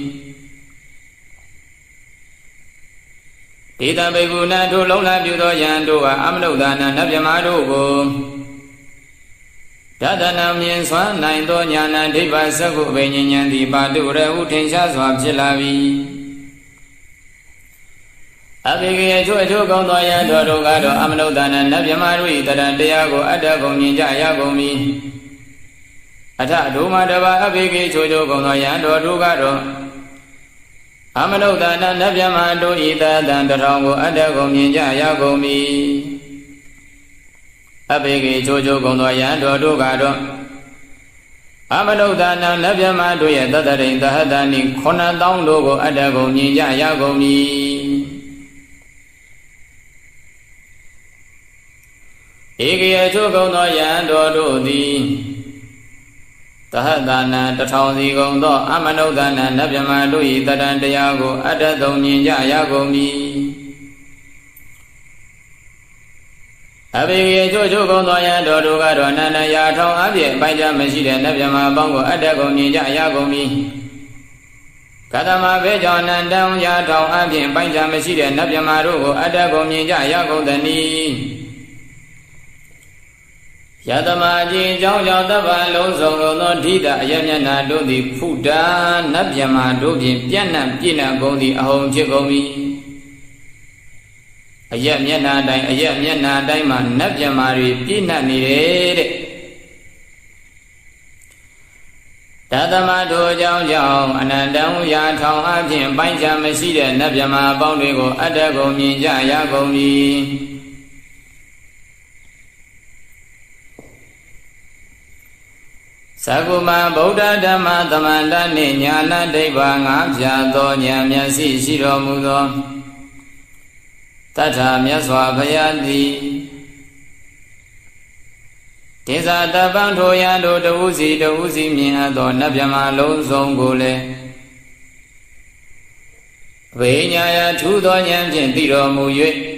Ita begu na do lola biu do yan do a amlo da na na byama do go da da na myin swa nai do nya na dibba sak ko be nyin nyan di ba do re u thin sha swa phit la bi a be ge chue chue kaung do yan do do ga do amlo da na na byama do yi ta da taya ko atta kaung nyin ja ya kaung mi atta do ma da ba a be ge chue chue kaung do yan do do ga do Amanu dana nabyama do ita dan terang go ada go minja ya go mi. Abegi jojo go no ya do do ga do. Amanu dana nabyama do ya tadarin tahadani khona taung do go ada go minja ya go mi. Egi jojo go no ya do do di. Tahadana terang di gong do amanu dana nabyama do ita dan daya go ada dong ninja ya go mi. Abegi jojo gong do ya do do ga do nana ya thong abye bai ja ma shi de nabyama bang go ada go ninja ya go mi. Kadama be ja nan dang ya thong abye bai ja ma shi de nabyama do go ada go ninja ya go dani. Yadama ji jang jang daba long song long no dhida yamya na do di phuda nabyama do phin pyan na pina gong di ahong chit gong mi ayamya na dai ayamya na dai ma nabyama ri pina ni de de Yadama do jang jang anandang ya thong a phin bai cha ma si de nabyama paung twi ko atta gong myin ja ya gong mi Sakuma Buddha Dhamma Thamanda ni Nyana Deva Ngapya To Nyamya Si Shiro Mudo Tata Myaswa Bhayati Tisa Tabang Thoyando Tawusi Tawusi Mya To Nabyama Long Song Gole Vinyaya Thu To Nyamya Tiro Mu Yue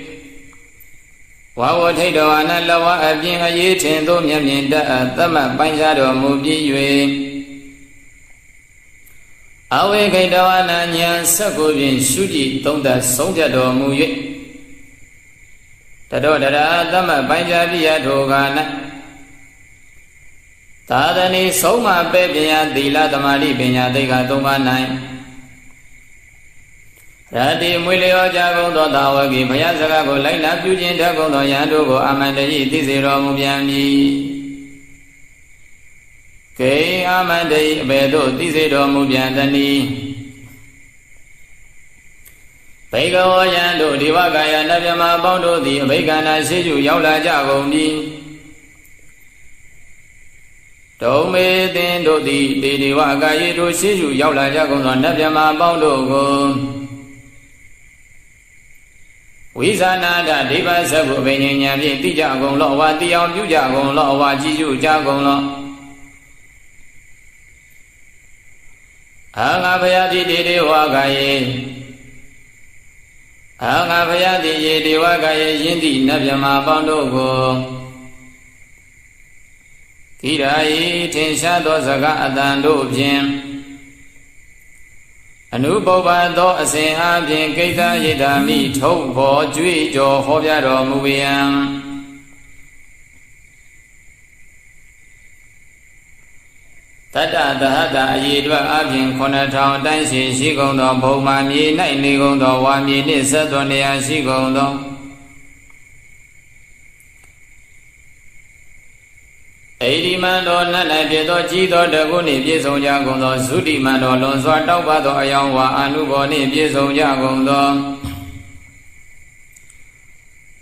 Wawo thay do anan lawa abyin ayi thin to myam myin da tama paisa do mu pyi yue Awe khai do anan nyan sakko pyin suji tong da song ja do mu yue Tado dada tama paisa piya do ga na Tadani soma pe pinya dila tamari pinya deka tong ga na Tadi mulai aja gong do tawa ki paya saka ko lain na pyu jin da gong do yan do ko amanda yi ti si ro mu pyan mi. Kei amanda yi be do ti si ro mu pyan ta ni. Bai ka wo yan do di wa ka ya na pya ma paung do di bai ka na si ju yau la ja gong mi. Dong me tin do di di di wa ka yi do si ju yau la ja gong do na pya ma paung do ko. Wisana da deva sabu benyanya bi ti ja gong lo wa ti yaw pyu ja gong lo wa ji ju ja gong lo a nga phaya ti ti dewa ka ye a nga phaya ti ye dewa ka ye yin ti nabyama paung do ko kira yi thin sha do saka atan do phin Anubhava do asin abhin kaitha yedami thok bo jui jo hobya do muviyam. Tata tahata yedwa abhin khona thang tan si si gong do bhoma mi nai ni gong do wa mi ni sato niya si gong do. Aidi mando nanai pyeto jito daku ni pye song ja gong do Sudhi mando lon swa tau pato ayang wa anubo ni pye song ja gong do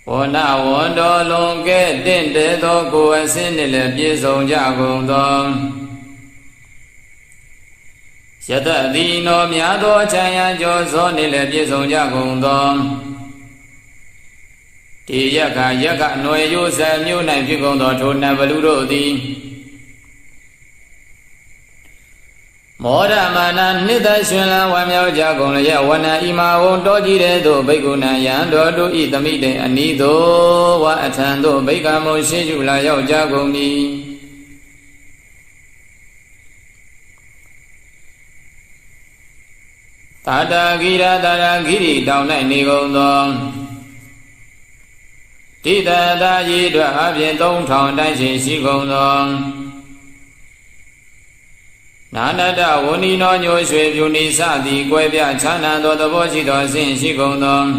Wona wondo lon ke tin te to ku asin ni le pye song ja gong do Yata di no mya to chaya jo so ni le pye song ja gong do Tiyaga yaga noyo sam yu nai fikong doto nabaluro di Moda mana nita shuna wamyao jagong laya wana ima wong doji de do baikuna yang dodo itamide anito wa atando baikamo shiju la yao jagong di Tata gira tata giri tau nai nikong dong Tita ta yi dua abyen tong tong tai shi shi kong tong Nana da wuni no nyo shwe pyu ni sa di kwe pya chana to tabo shi to sin shi kong tong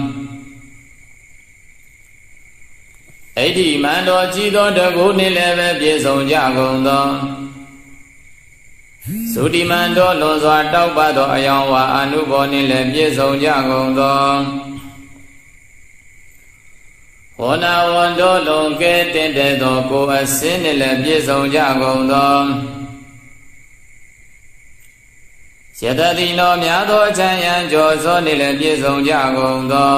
Eiti man to chi to taku ni leve pye song ja kong tong Suti man to lo swa tau pa to ayang wa anu po ni leve pye song ja kong tong Ona wando long ke tende do ko asin le pye song ja kong do Sieta di no mya do chan yan jo so ni le pye song ja kong do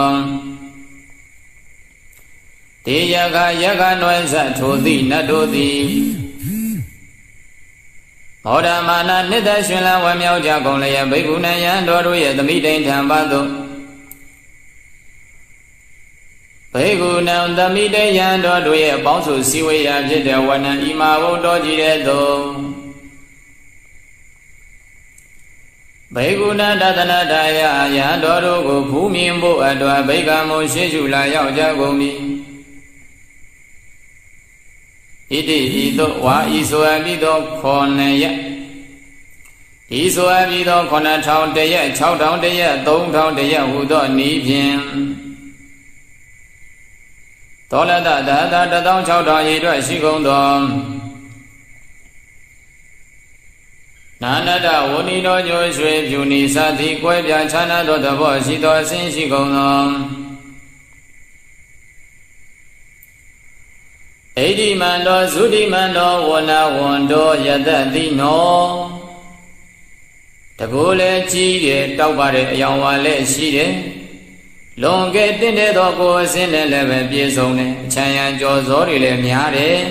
Ti yaga yaga noen sat tho thi nat tho thi Moda mana nita shwin la wan myaw ja kong le ya baikuna yan do do ye tami tain tham pa do Bhikkhu nam tamite yan do duye bangsu siwe ya jite wana ima wo doji de do Bhikkhu nam tatana daya yan do du ko bhumim bo adwa bhikkhamo shishu la yao ja gong ni Iti ito wa iso abito khone ya Iso abito khona thao te ya chao thao te ya tong thao te ya hu do ni phin Tola da da da da da chao da yi dua shi gong dong Nana da wuni do nyo shwe pyu ni sa thi kwe pya chana do tabo shi to sin shi gong dong Eiti man do suti man do wana wando yata thi no Taku le chi de tau pa de ayang wa le shi de Longke tinte to ko sine leve pye song ne chan yan jo so ri le mya de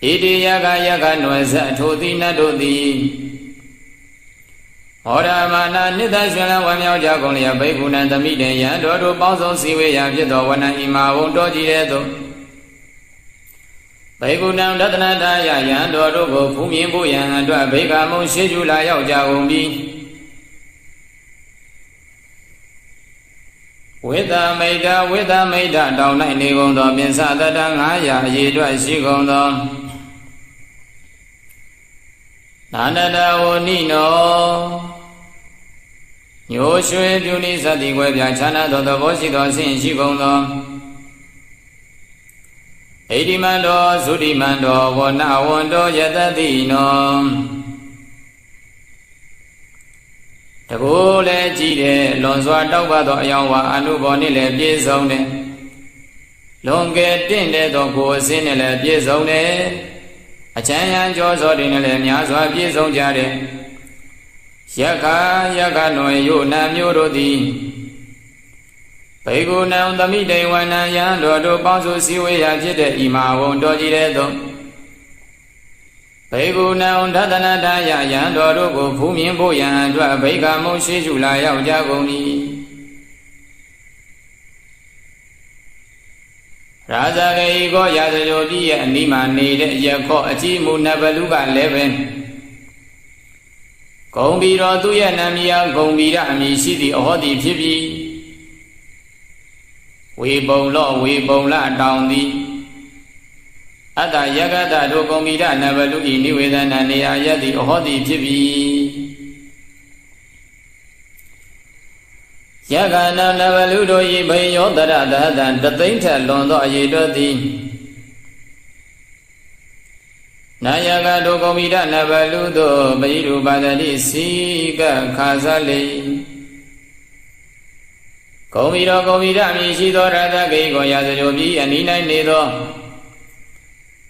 Iti yaga yaga noen sat tho thi nat tho thi Moda mana nita shwin la wan myaw ja kong le ya bhikkhu nam tamite yan do du bangsong siwe ya phit do wana ima wong doji de do Bhikkhu nam tatana daya yan do du ko bhumim bo yan atwa bhikkhamo shishu la yao ja gong ni Wita meida wita meida tau nai ni gong do Pinsa tata ngaya yi dua shi gong do Nana da wuni no Nyo shwe pyu ni sati kwe pya chana to tabo shi to sin shi gong do Eiti man do suti man do Wona wondo yata thi no Taku le chi de lon swa tau pa to ayang wa anu po ni le pye song ne Longke tinte to ko asin ne le pye song ne Achan yan jo so di ne le mya swa pye song ja de Yaka yaka noe yu na myo do di Bhikkhu nam tamite wana yan do do bangsu siwe ya phit de ima wong doji de do Bhikkhu nam tatana daya yan do du ko bhumim bo yan atwa bhikkhamo shishu la yao ja gong ni Rasakei ko yasayo piya anima nei de yakho achimu nabalu ka leve Gong pi do tu ya nam ya gong pi da ami shi thi aho thi phit pi Wei bong lo wei bong la taung thi Atta yakata do kongi da nabalu i nivedana niya yati ohoti phitpi Yaka nam nabalu do yi bhayo tara tata tatain tha lon do yi do thi Nayaka do kongi da nabalu do bhayiru padati sika khasali Kongi do kongi da mi shi do rata kei ko yasayo pi aninai ne do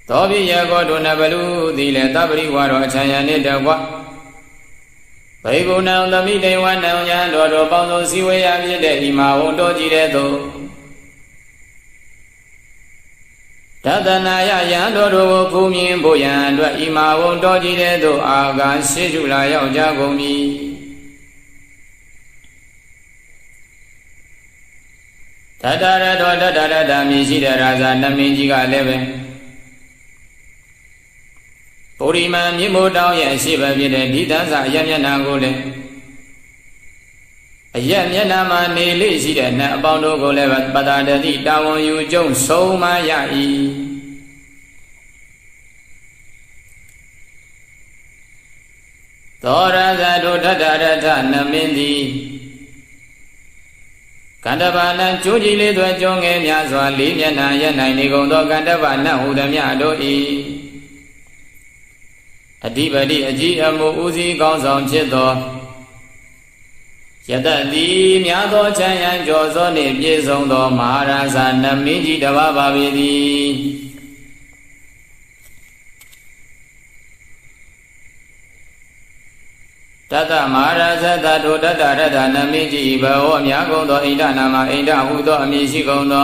Tobi yago do nabalu dile tabri waro achaya ne dakwa Bhikkhu nam tamite wana yan do do bangsu siwe ya phit de ima wong doji de do Dadana Ayam ya nama nilai sih dan nak bantu kau lewat pada dari daun hijau semua yai. Tora jadu dadada tanam ini. Kanda bana cuci lidu jongen ya swali ya naya naini gondok kanda bana hudam ya doi. Adi badi aji amu uzi kau sampai doh. Yada di miado chayang jozo ne biesong do maharasa nam miji dawa babedi. Tata maharasa tatu tata tata nam miji iba o miagong do ida nama ida hudo amisi gong do.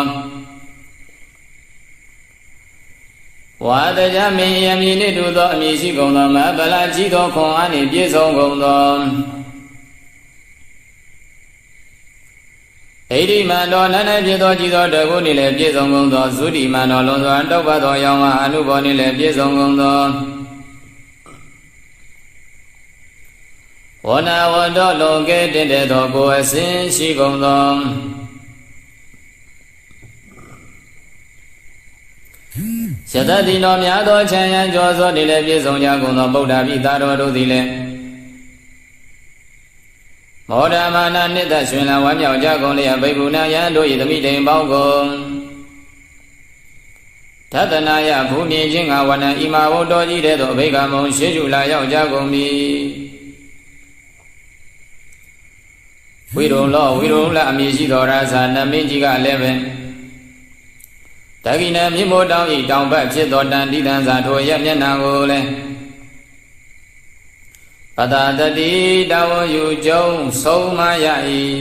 Wada jami yami ne dudo amisi gong do ma bala jido kong ane biesong gong do. Edi mano nana jido jido dagu nile biesong gong do sudi mano lonzo ando bato yonga anu bo nile biesong gong do ona wondo longe dende do go esin shi gong do shata dino miado chanyan jozo nile biesong ja gong do bauda bita do do dile Moda mana nita shwena wam yao jagong liya baibu na yando itami deng baugong. Tatana ya bumi jinga wana ima wodo jide to baika mong shiju la yao jagong mi. Wiru lo wiru la mi shito rasa na mi jika leben. Takina mi mo dao i dao bak shito dan di dan sa to yam yan na go le. Pada tadi daun hijau semua yai.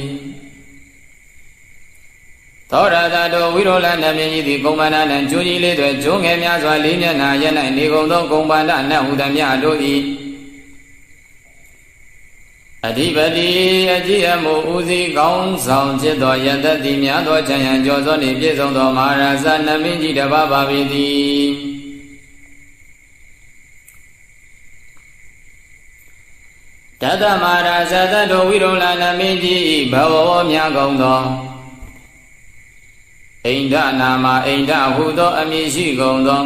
Tora tado wirola nami di kumana dan cuci lidu junge mias walinya na yana ini gondong kumana na udam ya doi. Adi badi aji amu uzi kong song cedo yada di mias do cayang jodoh ni biesong do marasa nami di daba babidi. Tata marasa tato wirola namiji bawo miagong do Inda nama inda hudo amisi gong do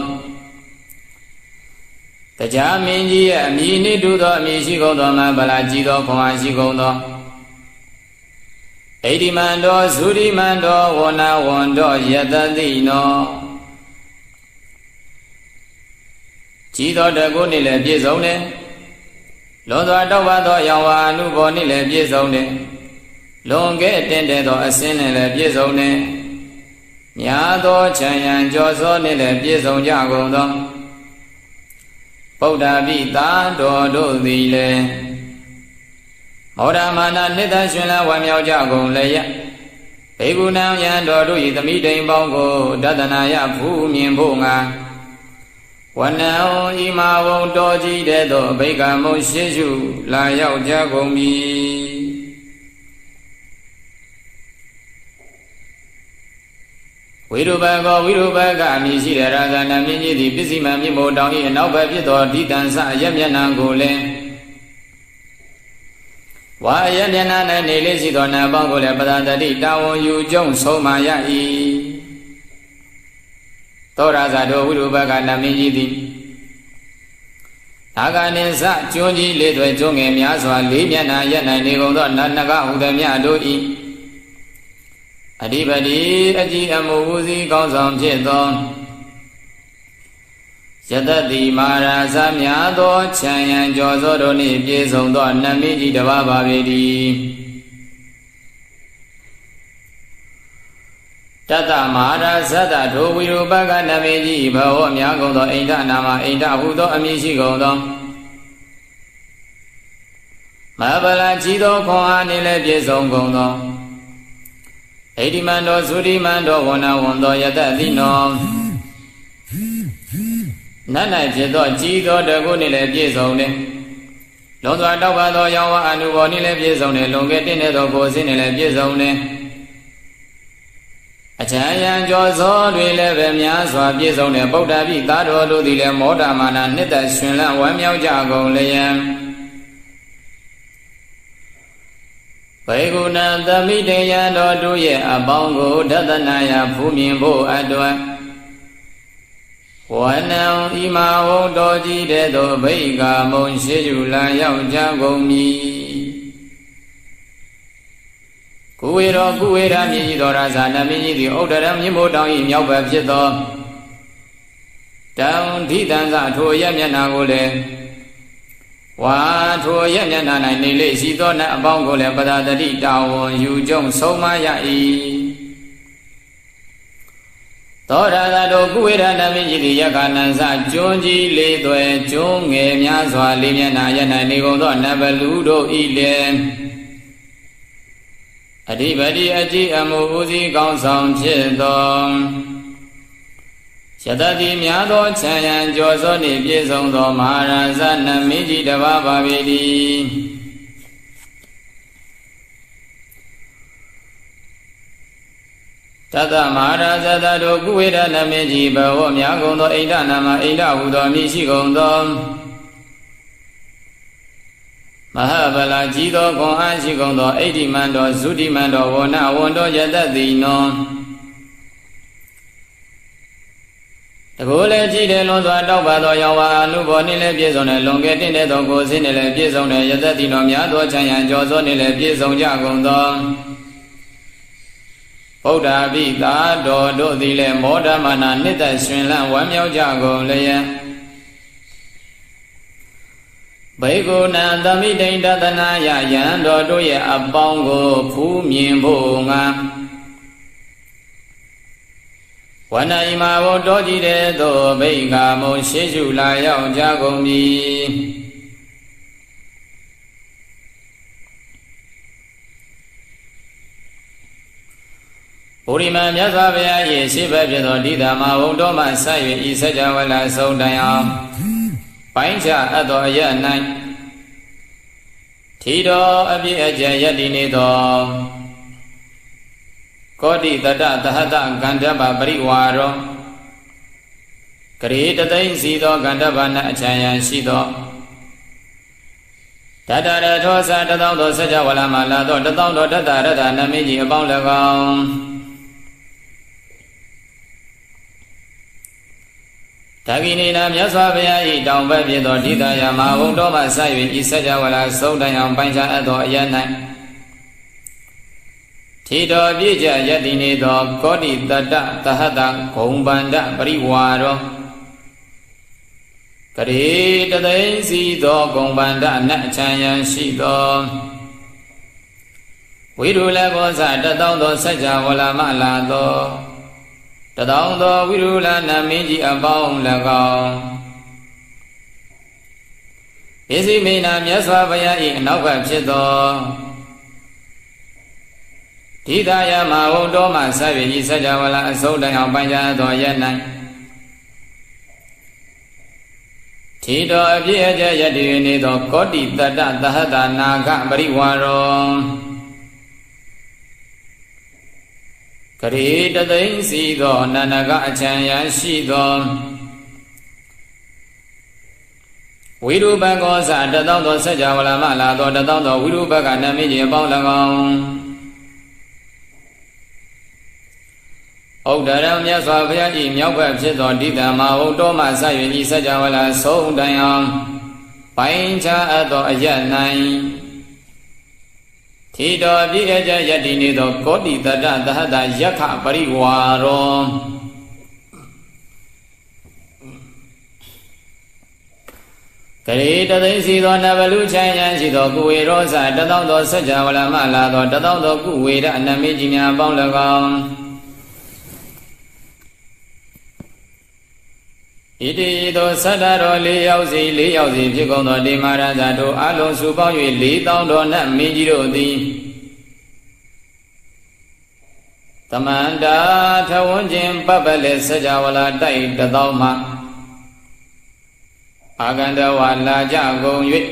Taja minji amini dudo amisi gong do ma balaji do kumasi gong do Edi mando suri mando wana wondo yata dino Chido dago nile biesong ne Londo adau bado yang wanu boni le biesong ne, longge tende do asin le biesong ne, nyado cayang joso ne le biesong jago do, pauda bita do do di le, orang mana neta shuna wamiao jago le ya, beguna yang do do itami deng bangko dadana ya bumi bunga. Wanao ima wong doji dedo baika mo sheju la yao jagong mi. Wirubago wirubaga mi shida raga na mi nyi di bisima mi mo dong i nao ba pito di dan sa yam yan na go le. Wa yam yan na na ne le si do na bang go le patata di da wong yu jong so ma ya i. Tora zado wirubaga namiji di Naga nisa chunji lidwe chunge miaswa limya na yana nikondo nanaka hudamya doi Adibadi aji amu uzi kausam cheto Shatati marasa miado chayan jozo do ni piesong do namiji dawa babedi Tata marasa tato wirubaga namiji bawo miagong do inda nama inda hudo amisi gong do Mabala jido kong anile biesong gong do Edi mando suri mando wana wondo yata dino Baikuna tapi daya dodo ye abangku datanaya bumi bo adua. Wanau imau doji dedo baika monsijula yau jagomi. Kuwiro kuwira miji dorasa namiji di odaram yimbo dangi miau babjeto. Daun di danza tu yamnya nagule. Wah tuh yang nyana nilai si to nak bangku lepada dari daun hujung somajai. Tora dado kuira nami jadi ya kanan sajunji le doe junge miaswa le nyana nyana niku to nabaludo ile. Adi badi aji amu uzi kau samcedong. Syadati miado cayan joso ni piesong to maharaza namiji dava babedi. Tata maharaza tado kuweda namiji bawo miakong to eida nama eida hudo mishikong to. Mahabala jito kong anshikong to eidi mando sudi mando wona wondo yadati no. Boleh jadi lontar tahu bahwa yang walu bani lebih zona longket ini toko sini lebih zona ya tadi nomnya dua cahaya jodoh ini lebih zona gondong. Pada bila dodo di le moda mana nita swilan wamyau jago leya. Baikuna dami denda tanaya yang dodo ya abangku bumi bunga. Wana imau doji de do beika mo sejula yau jagomi. Purima miasa bea ye siba biedo dida ma wodo ma sayu isa jawala saudaya. Painja ado aya nai. Tido abi aja yadini do. Kodi tada tahata gandaba beriwaro, keri tada insido gandaba na caya sido, tada tada sa tada tada saja wala mala tada tada tada tada namiji abang legau, tapi ni namanya swabaya idang babi tada didaya mau doma sayu isaja wala sauda yang panjang atau yanai. Tidak bija jadi ni dok kodi tada tahada kumbanda beriwaro. Kari tada insi dok kumbanda nak caya si dok. Wiru lagu sada tau dok saja wala malah dok. Tadau dok wiru lana miji abang lagu. Isi mina miaswa bayai nak wajib dok. Tidaknya mau doma saya bisa jawab saudara yang banyak doanya. Tidak dia jadi ini dok kodi tada tada naga beriwarong. Keri tada insi dok naga caya si dok. Wiru bagus ada tahu dosa jawab malah doa tahu doa wiru bagus nama dia baulang. Odaram ya swabya imyau babje do dida ma odo ma sayu ni saja wala sou dayang paincha ado ayanai tido bi aja yadi ni do kodi tada tahada yakha pariwaro kari tada si do nabalu chaya si do kuwiro sa dadau do saja wala mala do dadau do kuwira namiji nya baung lagaung Idi do sadaro liyau si liyau si bhikong do di maharaja do alo subang yui li tong do nam miji do di Tamanda thawun jim papale sajawala dai datau ma အာကန္တဝါလာကြကုန်၍သ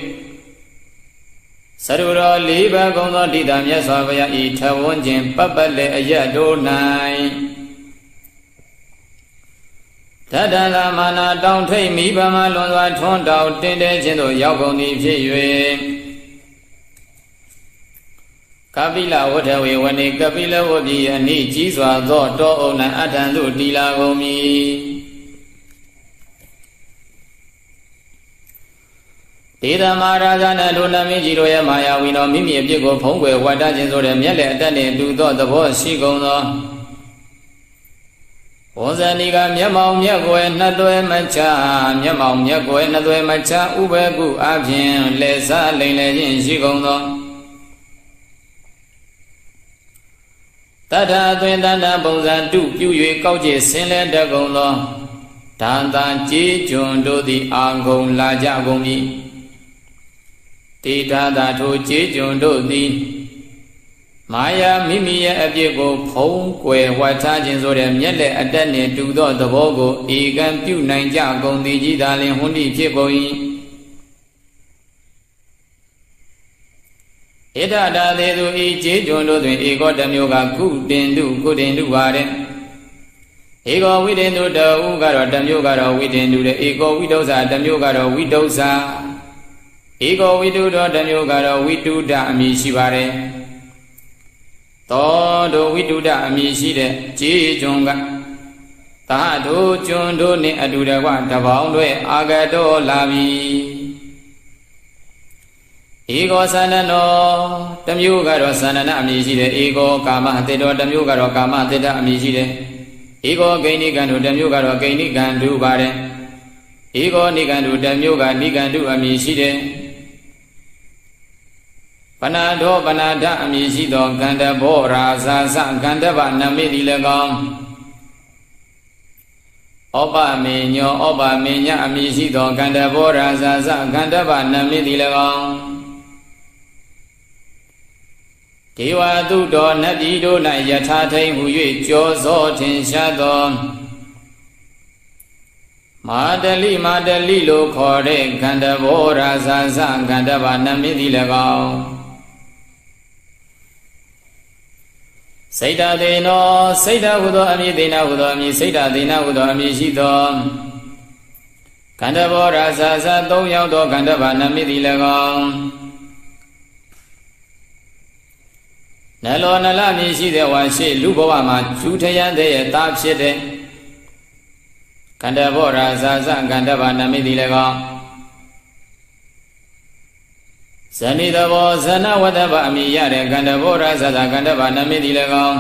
ရုတော်လေးပါးကုံသောတိတာမြတ်စွာဘုရားဤထဝန်းခြင်းပပလေအရတို့၌တတလာမာနာတောင်ထိတ်မိဘမလွန်စွာထွန်းတောင်တင်တဲ့ခြင်းတို့ရောက်ကုန်သည်ဖြစ်၍ကပိလဝဋ္ဌဝေဝနေကပိလဝဋ္ဌိအနိကြီးစွာသောတောအုံ၌အထံသို့တီလာကုန်မည်ဒေသမာရာဇနာတို့နမင်းကြီးတို့ရဲ့မာယာဝီတော်မိမိအပြစ်ကိုဖုံးကွယ်ဝါဒခြင်းဆိုတဲ့မျက်လက်အတတ်နှင့်တူသောသဘောရှိကုန်သောဘောဇဏီကမျက်မှောင်မျက်ကွယ်နှစ်သွဲမချမျက်မှောင်မျက်ကွယ်နှစ်သွဲမချဥပကုအဖြင့်လက်စားလိမ်လည်ခြင်းရှိကုန်သောတတ္ထအသွင်တတ္တပုံစံတုပြု၍ကောက်ကျစ်ဆင်းလဲတကုံသောဒန္တကြေးကျွန်းတို့သည်အာကုံလာကြကုန်မည်တိဌာသာထိုကြေးကျွန်းတို့သည်မာယာမိမိရဲ့အပြစ်ကိုဖုံးကွယ်ဝှက်ထားခြင်းဆိုတဲ့မျက်လက်အတက်နှင့်တူသောသဘောကိုဧကံပြုနိုင်ကြကုန်သည်ကြီးသာလျှင်ဟွန်းတိဖြစ်ပေါ်၏ဣဒ္ဓတာသေသူဤကြေးကျွန်းတို့တွင်ဧကောတမျိုးကကုတင်တုကုတင်တုပါတဲ့ဧကောဝိတင်တုတဟုကတော့တမျိုးကတော့ဝိတင်တုတဲ့ဧကောဝိတုဇ္ဇာတမျိုးကတော့ဝိတုဇ္ဇာဧကောဝိတုတော်တမျိုးကတော့ဝိတုဒအမည်ရှိပါတယ်သောတို့ဝိတုဒအမည်ရှိတဲ့ကြေးကျွန်းကသာတို့ကျွန်းတို့နှင့်အတူတကွတပေါင်းတွဲအာဂတောလာပြီဧကောသန္နောတမျိုးကတော့သန္နအမည်ရှိတယ်ဧကောကာမအတ္တောတမျိုးကတော့ကာမအတ္တအမည်ရှိတယ်ဧကောဂိဏိကံတို့တမျိုးကတော့ဂိဏိကံတို့ပါတယ်ဧကောနိကံတို့တမျိုးကနိကံတို့အမည်ရှိတယ်ပဏာဒောပဏာဒအမည်ရှိသောကန္တဘောရာဇာသကန္တဗနမိတိ၎င်းဩပမေညောဩပမေညအမည်ရှိသောကန္တဘောရာဇာသကန္တဗနမိတိ၎င်းဒေဝသုတော်နတ်ပြည်တို့၌ယထာထိန်ဟူ၍ကြောသောထင်ရှားသောမာတလိမာတလိလို့ခေါ်တဲ့ခန္ဓာဘောရာဇာဇခန္ဓာဘာနမိတိ၎င်းစိတ်တသေနောစိတ်တဟုသောအမည်သေနောဟုသောအမည်စိတ်တသေနောဟုသောအမည်ရှိသောခန္ဓာဘောရာဇာဇသုံးယောက်သောခန္ဓာဘာနမိတိ၎င်းနလောနလမြည်ရှိတဲ့ဝါရှိလူဘဝမှာကျူထရန်တဲ့တာဖြစ်တဲ့ကန္တဘောရာဇာဇကန္တဘာနမိတိ၎င်းဇဏိတဘောဇဏဝတ္တဘအမိရတဲ့ကန္တဘောရာဇာဇကန္တဘာနမိတိ၎င်း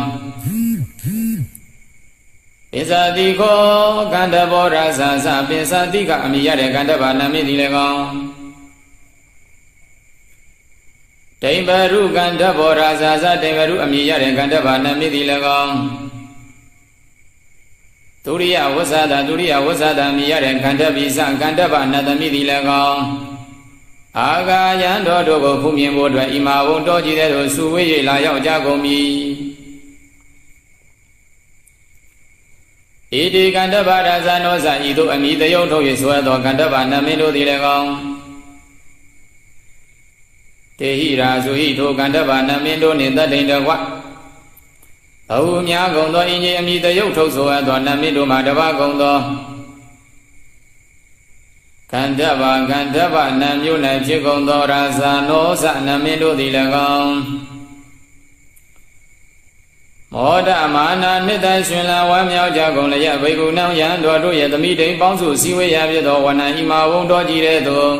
ပင်စာတိခောကန္တဘောရာဇာဇပင်စာတိကအမိရတဲ့ကန္တဘာနမိတိ၎င်းဒိဗ္ဗရုကန္ဓဘောရာဇာဇဒိဗ္ဗရုအမည်ရတဲ့ကန္ဓဘာနမိတိ၎င်းဒုရိယဝဆဒဒုရိယဝဆဒအမည်ရတဲ့ကန္ဓပိစကန္ဓဘာနတမိတိ၎င်းအာဂာယံတော်တို့ကိုဖူးမြင်ဖို့အတွက်ဣမာဝုံတော်ကြီးတဲ့သို့စုဝေး၍လာရောက်ကြကုန်မည်ဣတိကန္ဓဘာရာဇာနောဇာဤသို့အမည်တယုံထုတ်၍ဆိုရသောကန္ဓဘာနမိတို့သည်၎င်းတေဟိရာဇုဟိထိုကန္တဗာနမင်းတို့နှင့်တတ္တိန်တကွအဟုများကုန်သောအင်ကြီးအမိတယုတ်ထုတ်ဆိုအပ်သောနမင်းတို့မှာတပါးကုန်သောကန္တဗာကန္တဗာနမျိုး၌ဖြစ်ကုန်သောရာဇာနောဇနမင်းတို့သည်၎င်းမောဒမာနာနှစ်သက်ရှင်လာဝမ်းမြောက်ကြကုန်လျက်ဘိက္ခုနောင်ယံတော်တို့ရဲ့သမိတိန်ပေါင်းစုစည်းဝေးရာဖြစ်သောဝဏ္ဏဤမာဝုံတော်ကြီးတဲ့သို့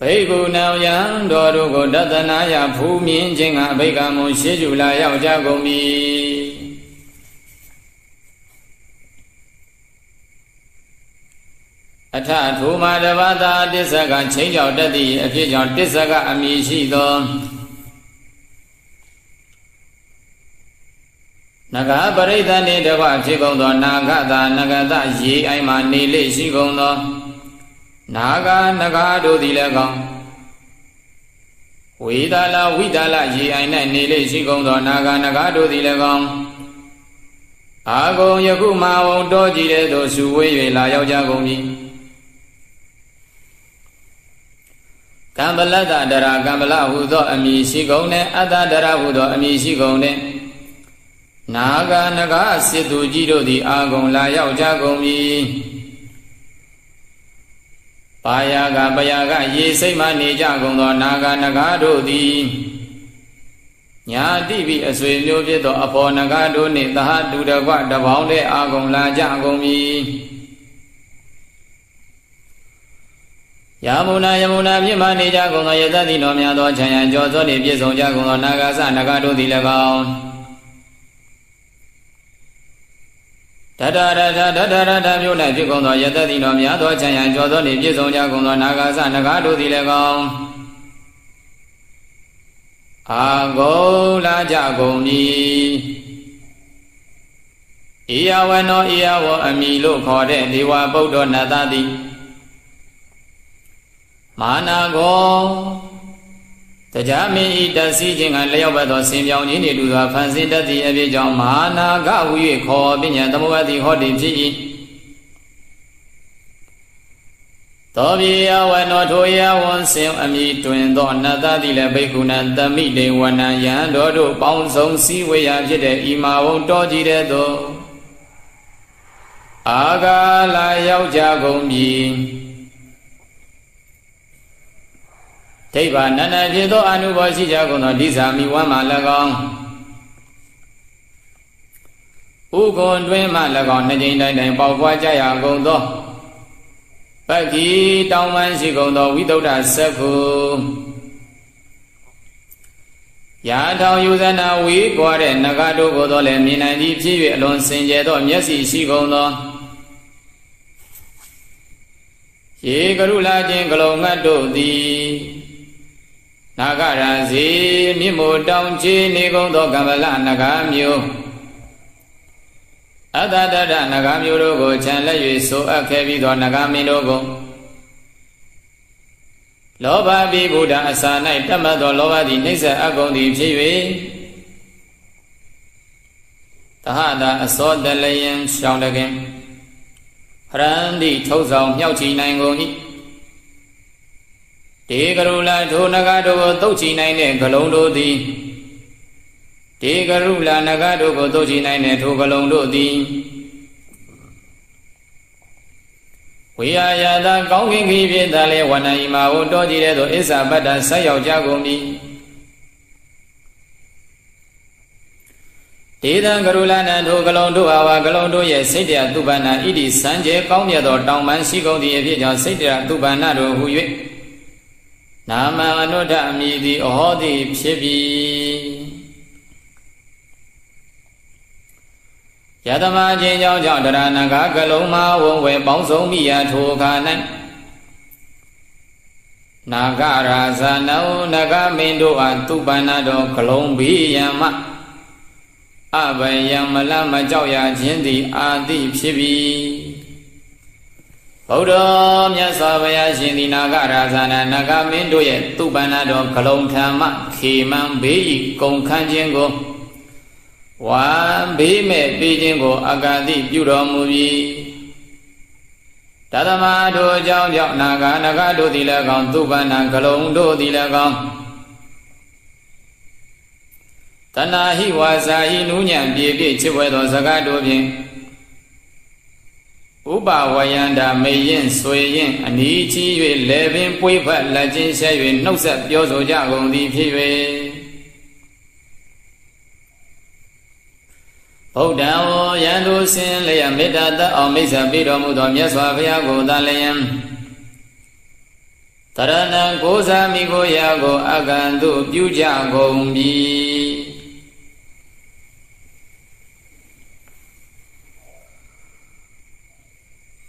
ဘိက္ခုနောင်ယံတော်တို့ကိုတသနာယဖူးမြင်ခြင်းကအဘိက္ခမုံရှေ့ကျူလာရောက်ကြကုန်မည်အထထိုမာတဝတာတစ္ဆကချင်းကြောင့်တသည့်အဖြစ်ကြောင့်တစ္ဆကအမည်ရှိသောနဂပရိသနေတဝဖြစ်ကုန်သောနာဂတာနဂတရေအိုင်မှနေလေရှိကုန်သောနာဂာနဂါတို့သည်လည်းကောင်းဝိဒါလဝိဒါလရေအိုင်၌နေလေရှိကုန်သောနာဂာနဂါတို့သည်လည်းကောင်းအာဂုံယခုမာဝုံတော်ကြီးတဲ့သို့စုဝေး၍လာရောက်ကြကုန်ပြီ Kambalata dara kambala hudo amisi gone ada dara hudo amisi gone naga naga situ jiro di agong layau jagomi payaga payaga yesai mani jagong do naga naga do di nyati bi aswe nyobi do apo naga do ne taha duda kwa dabau de agong la jagomi Yamuna Yamuna Bimani Jagung Ayatati Nomia Dua Chaya Jodoh Nibye Song Jagung Naga Sana Kadu Dilakau Dada Dada Dada Dada Biyuna Bikong Dua Ayatati Nomia Dua Chaya Jodoh Nibye Song Jagung Naga Sana Kadu Dilakau Agau La Jagung Ni Iya Wano Iya Wo Amilu Khore Diwa Baudo Natati Mana go tajami dasi jingan leo bato simyong ini dua fansi dati ebi jong mana ga uye ko binya tamu bati hodi ji tobi ya wano to ya won sim ami twin don nata di le baikunan tami de wana yan do do paung song si we ya phit de ima won to ji de do aga la yau ja gong bi Teiba nana jito anu bosi jagono disami wa malagong Ugon dwe malagong na jindai dai pao kwa jaya gong do Bagi tau man si gong do wito da saku Ya tau yuzana wi kwa re nakado kodo le minai di psiwe lon senje do myasi si gong do Ye karula jeng kalau ngado di Nagara si mimu daun ci ni gong do gambala nagamyu Ada dada nagamyu rogo chan la yue so akebi do nagami rogo Loba bi buddha asa nai tama do loba di nisa agong di psiwe Tahada aso dalayang shao dagem Randi thâu dòng nhau chi này ngồi Tí gà rù la thô nà gà đô gô tâu chi này nè gà lông đô tì Tí gà rù la nà gà đô gô tâu chi này nè thô gà lông đô tì Quý á yá ta góng kinh khí viên ta lê hoàn nà ima ô đô chi đê tố ít xa bát đà sá yào cha gồm đi Tita Garulana do Galondu, our Galondu, yes, Sidia Dubana, it is Sanjay, Pomia, Dongman, Sigo, the Avija, Sidia Dubana, who you Nama no dami, the Ohodi, Chevi Yadama, Jayao, Jadana, Galoma, one way Bonzo, Mia, Tokanan Nagara, Zanao, Nagamendo, and Dubana, do Colombia. Abaya malama jau ya jindi adi psibi Baudo myasa baya jindi naga razana naga mendo ye Tupana do kalong thama khimam beyi kong khan jenggo Wa bime bi jenggo agadi pyuro mubi Tatama do jau jau naga naga do dilakang Tupana kalong do dilakang Tana hi wasa hi nunya bibi ciwe do sakado bien Uba wayanda meyin sueyin ani chi yue levin pui phat la chin sha yue nau sat pyo so ja gong di phi yue Bouddha wo yan do sin le ya metta tat aw meisa pi do mu do myat swa phaya ko ta layan Tarana ko sa mi ko ya ko akan do pyu ja gong bi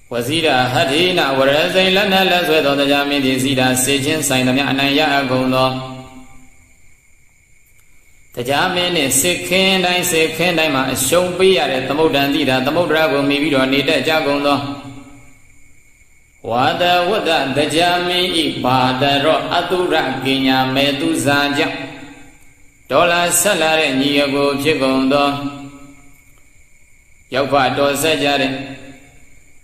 Wazira hadina warazai lana lazwe do tajami di zira sejin sainamya anaya agondo Tajami ni sikhendai sikhendai ma shompiya tamudandira tamudrago mibido nita jagondo Wada wada tajami ipadaro atura ginya metu zanja Dola salare nyiyago psikondo Yaupa dosa jare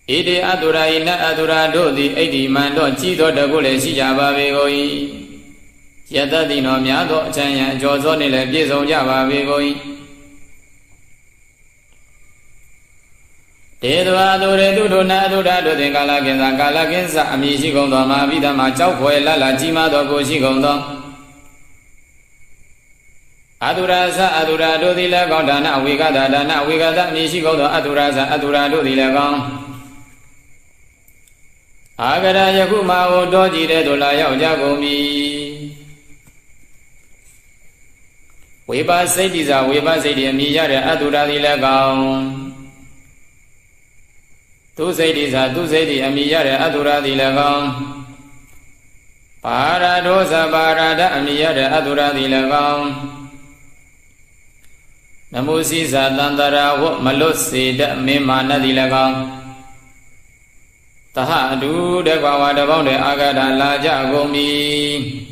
Ide atura ina atura doti edi mando cido dakule sijaba begoi. Yata dino miado canya jozo nile biso jaba begoi. Tedo atura dudo na atura doti kala kensa kala kensa ami shigondo ma vida ma chau kwe lala jima doko shigondo. Atura sa atura doti lekong dana wikata dana wikata mi shigondo atura sa atura doti lekong. Agara yaku mau doji de dola yau jagomi. Weba seidi za weba seidi mi yare atura di lekang. Tu seidi za tu seidi mi yare atura di lekang. Para dosa para da mi yare atura di lekang. Namusi za tantara wo malose da me mana di lekang. Taha adu de kwawa de bong de agada la jagomi.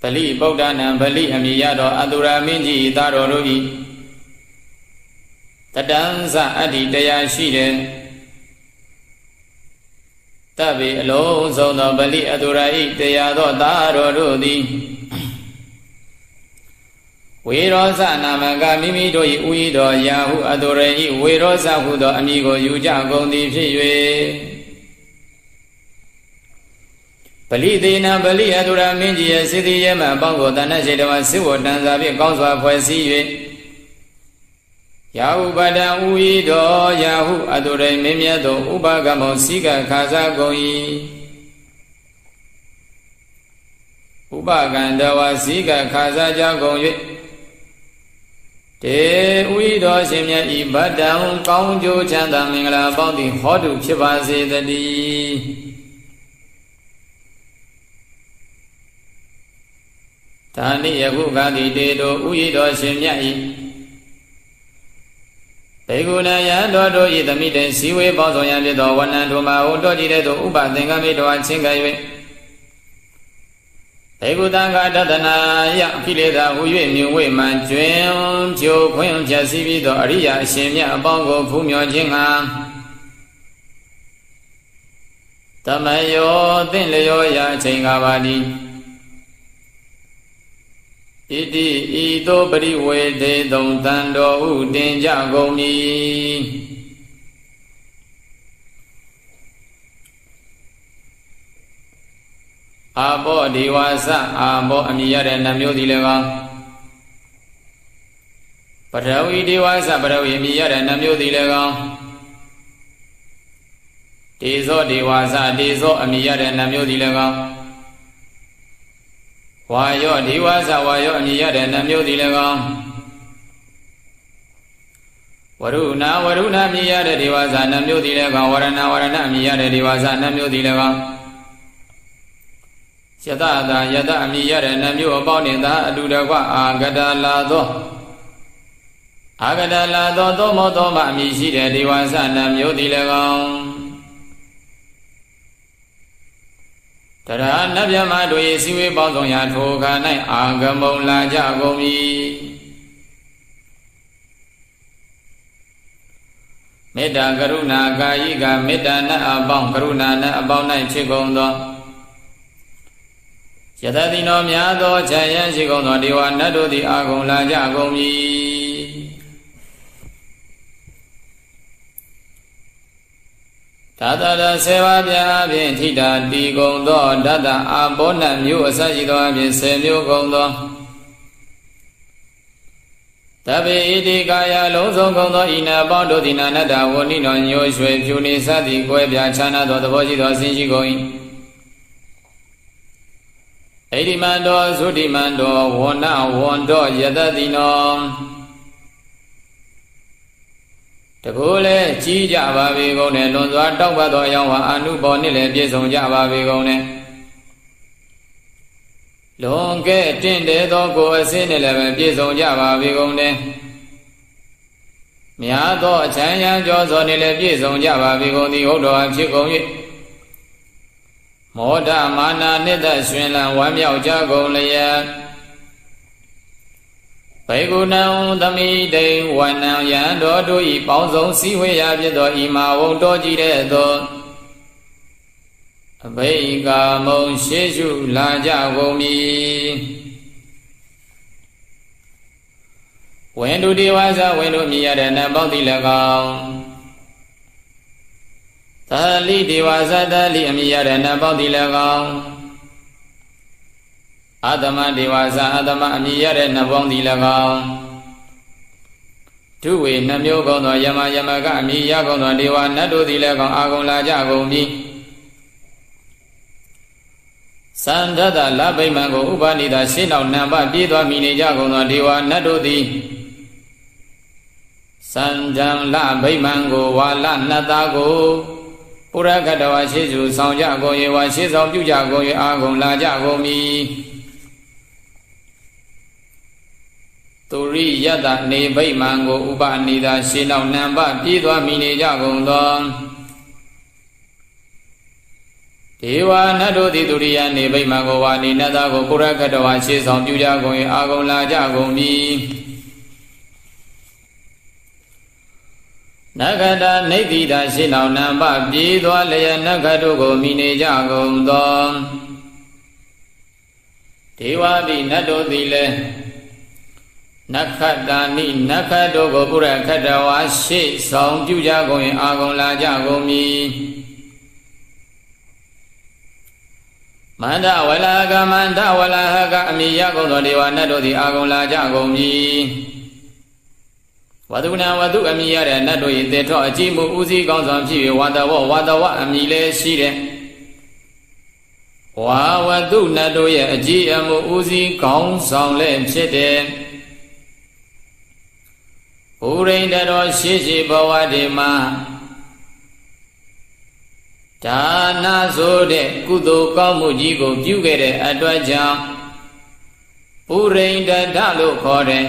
Bali bauda nam bali amiyado adura minji taro rugi. Tadansa adi daya shide. Tabi lo zono bali adura ik dayado taro rugi. Wirosa namaga mimi doi uido yahu adorei wirosa hudo amigo yuja gondi fiwe. Bali dina bali adura minji ya sidi yema bango dana shedawa siwo danza bi gangswa kwe siwe. Yahu bada uido yahu adorei mimyato ubagamo siga kaza goi. Ubaganda wa siga kaza jagongwe. Te uido simya ibadang kongju chandang mingla bangdi hodu kipasi tadi. Tani yaku kati dedo uido simya i. Beguna yando do itamite siwe bangso yamito wanandu maudo jireto uba tengamito achingaywe. Tegutanga dadana ya fileda huye miwe manjuen jo kwen ja sibido ariya shimya bango fumyo jinga. Tamayo tenleyo ya chenga badi. Idi ito bariwe de dong tando u denja gomi. Abo dewasa abo amiyare namyo dilegang. Padawi dewasa padawi amiyare namyo dilegang. Dezo dewasa dezo amiyare namyo dilegang. Wayo dewasa wayo amiyare namyo dilegang. Waruna waruna amiyare dewasa namyo dilegang. Warana warana amiyare dewasa namyo dilegang. Yata da yata amiyare namyo baunita aduda kwa agada lado. Agada lado tomo toma amishire dewasa namyo dilegang. Tara nabya madwe siwe bausong ya thoka nai agamong la jagomi. Meda karuna kayiga meda na abang karuna na abang nai chikongdo. Yata dino miado cayan shigondo diwa nado di agong la jagomi. Tata da sewa bia abin tida di gondo dada abonan yu asajido abin semyo gondo. Tabi iti kaya longzong gondo ina bando di nanada wonino nyo shwe pyuni sati kwe bia chana do tabojido sinshigoi. Edi mando sudi mando wona wondo yada dino. Takule chija babi gone nonzwa tokba do yangwa anu bonile biesongja babi gone. Longke tinde toko asinile biesongja babi gone. Miato chanyang joso nile biesongja babi gone yodo apchikongi. Moda mana nida swinlan wamyao jago laya. Tây Gu Nang Tam Mi Tây Quan Nang Yan Do Do I Bao Zong Si Hui Ya Bi Do I Ma Wong Do Ji De Do Bai Ga Mong She Ju La Ja Go Mi Wen Du Di Wa Sa Wen Du Mi Ya De Na Bao Ti La Kao Ta Li Di Wa Sa Ta Li Mi Ya De Na Bao Ti La Kao Adama dewasa adama amiyare nabong dilagao Tuwe namyo kono yama yama ka amiya kono dewa nado dilagao agong laja gongmi Sandata labai mango upanita shinao namba bidwa mineja kono dewa nado di Sanjang labai mango wala natago Purakadawa shizu sangja gongye wa shizao puja gongye agong laja gongmi Turi yata ne bai mango upa nida shinao namba pidwa mineja gongdong Dewa nado di turiya ne bai mango wa ne natago purakadawa shizao puja gongye agong laja gongmi Nagada naidita shinao namba bidwa leya nagado go mineja gongdong Dewa bi nado di le Nakata ni nakado go purakada wa shi song juja gong agong laja gong mi Manda wala ka manda wala haka amiya gong dewa nado di agong laja gong mi Waduna wadu amiyare nado ite to ajimu uzi gong zang piwe wadawa wadawa amile shire Wa wadu nado ye ajimu uzi gong zang le shite Ureinde do shishi bawade ma Dana zode kudu kamu jigo gyugere adwa jang Ureinde dalo kore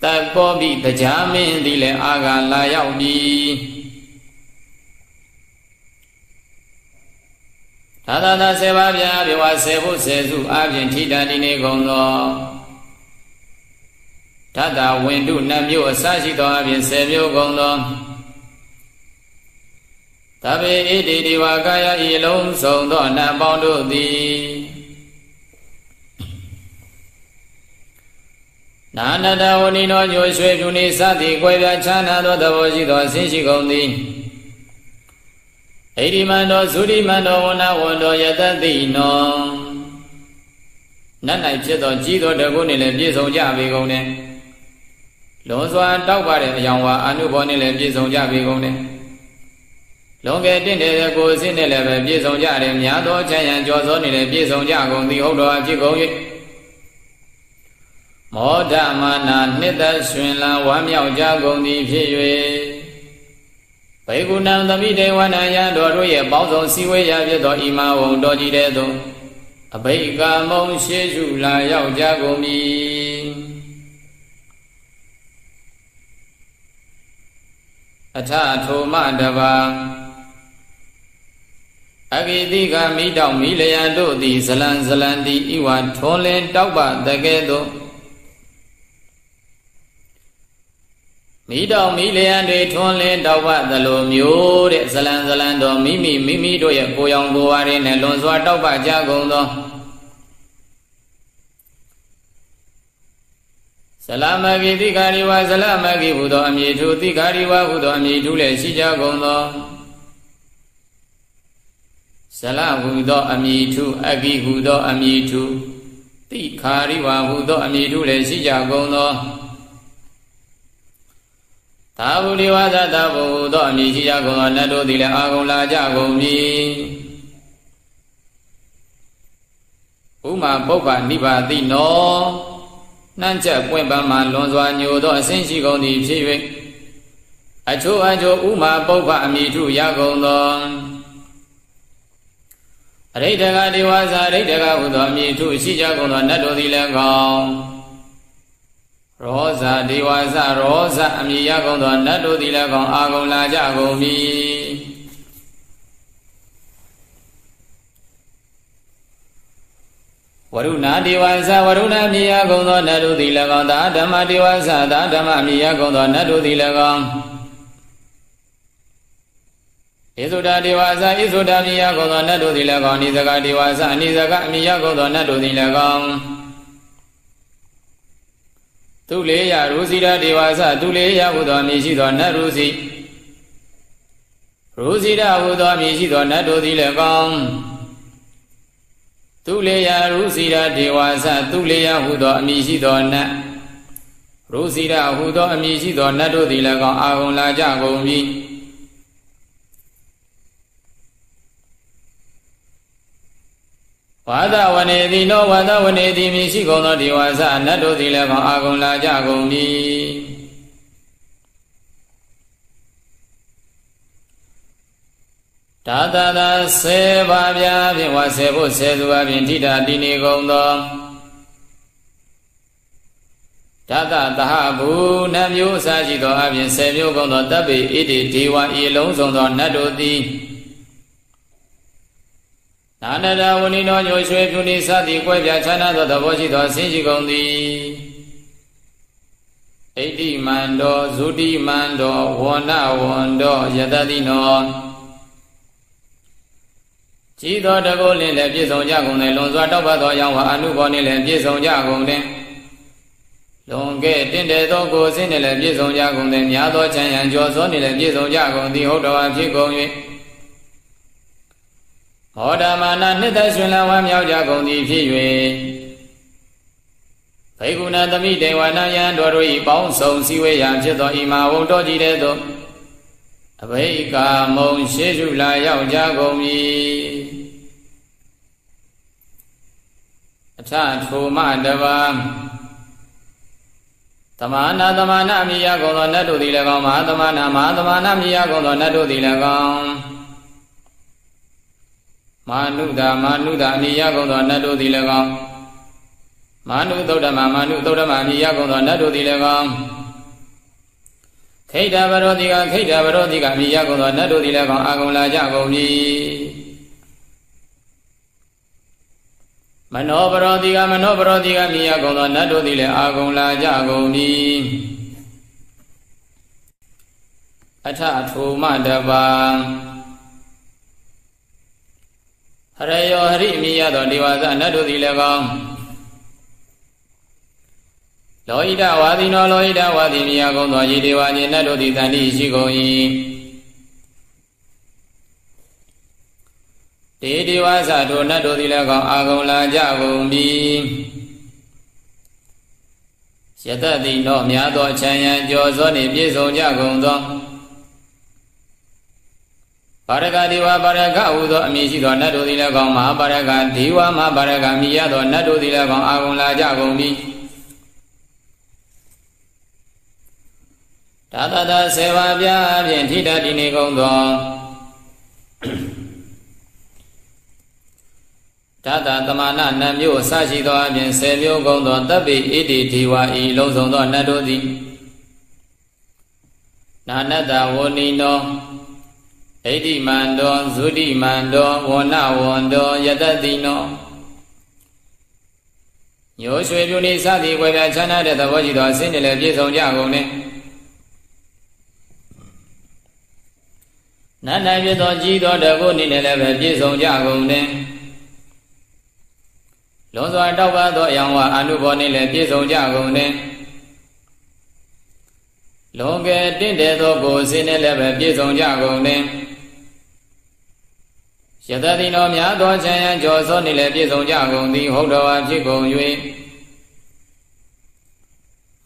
Tak bobi tajamin dile aga layau di Tata ta seba bia biwa sebu sezu abjen tida dine gongdo Tata wendu namyo asashito abjen sebyo gongdo Tabe iti diwa kaya ilung songdo nabondu di Nana tawo ni no nyo shwe pyu ni sati kwe pya chana do tabo shi do sin shi gong di Eiri man do suri man do wona wondo yatati no Nanai pshit do chi do daku ni le pye song ja pi gong ne Long swa tau pa de yang wa anu po ni le pye song ja pi gong ne Long ke tin de ko sin ni le pe pye song ja de mya do chan yan jo so ni le pye song ja gong di hou do a pshit gong yue Moda mana nita swinla wamyao ja gong di phi yue Pai gu nang tami de wana yan do ruye bao zong si we ya pye do ima wong do ji de do Abai ka mong she ju la yao ja gong mi Atha tho ma dava Agiti ka mi tao mi le yan do di salan salan di iwa thon len tau pa dake do Mi dong mi lian de thon le dau ba da lo myo de salan salan do mi mi mi mi do ye ko yang ko wa de ne lon swa dau ba ja gong do Salamagi tikari wa salamagi bu do amyi thu tikari wa bu do amyi thu le shi ja gong do Salam bu do amyi thu agi bu do amyi thu tikari wa bu do amyi thu le shi ja gong do Tabu diwasa tabu do mi jia gong nado dile agong la ja gong mi Uma boba niba di no Nancha kwen ba ma lon swa nyo do sin shi gong di phi yue Acho acho uma boba mi thu ya gong do Areitaka diwasa areitaka bu do mi thu shi ja gong do nado dile gong Rosa diwasa rosa amiya gong do nado dila gong agong la ja gong mi Waruna dewasa, waruna mia gondon nadu dilagang, dama dewasa, dama mia gondon nadu dilagang. Isuda dewasa, isuda mia gondon nadu dilagang, nizaka dewasa, nizaka mia gondon nadu dilagang. Tuleya rusida dewasa, tuleya udah misi dona rusi. Rusida udah misi dona nadu dilagang. Tuleya rusida dewasa, tuleya huda misi dona. Rusida huda misi dona do dilagang agung laja gombi. Wada wanedi no wada wanedi misi gono dewasa nado dilagang agung laja gombi. Tata da se babia bin wase bo se dua bin tida dini gondong. Tata taha bu nam yu sa jito abin se myu gondong tapi idi diwa ilong zongdong nado di. Nana da wuni no nyo shwe puni sa di kwe bia chana do da bo jito sinji gondi. Edi mando, zudi mando, wona wondo, yata di no. Jito dago lin le pisong jagung ne long swa tokpa to yang wa anu ko ne le pisong jagung ne long ke tin de to ko sin ne le pisong jagung ne nya to chan yan jo so ne le pisong jagung ti hou dawa phit gong yue ho da ma na nit tai swin lan wan myaw jagung ti phit yue phai guna tami dai wa na yan do do yi paung song si we yan phit to i ma wong to ji de to abai ka mong shi ju la yao jagung yi Satu madam, tamana tamana mia gono nado dilagang, madamana madamana mia gono nado dilagang, manuda manuda mia gono nado dilagang, manuda dama manuda dama mia gono nado dilagang, keida barodiga keida barodiga mia gono nado dilagang, agung laja gomi. Mano barodiga mano barodiga mia gondon nado dile agung laja gomi atha atho madaba harayo hari mia do dewasa nado dile gong loida wadino loida wadi mia gondon yi dewani nado di tandi shi gong yi Di dewasa do nado dilagang agung laja gombi. Siata di no mia do chan yan jo so ni pisong jagung dong. Baraka diwa baraka udo misi do nado dilagang ma baraka diwa ma baraka mia do nado dilagang agung laja gombi. Tata da sewa bia bien tida dini gong dong. Tata tamana nam yu sa shi do abin se myu gong do tapi idi diwa i long song do nado di. Nanata woni no, edi mando, zudi mando, wona wondo, yata di no. Nyo shwe pyu ni sa di kwe bia chana de tabo shi do sin ni le pye song ja gong ne. Nana pye do ji do dago ni ne le pye song ja gong ne. Long swa tokpa to yang wa anu ko ne le pisong jagung ne long ke tin de to ko sin ne le be pisong jagung ne yata di no mya do chan yan jo so ne le pisong jagung ti hou dawa phit gong yue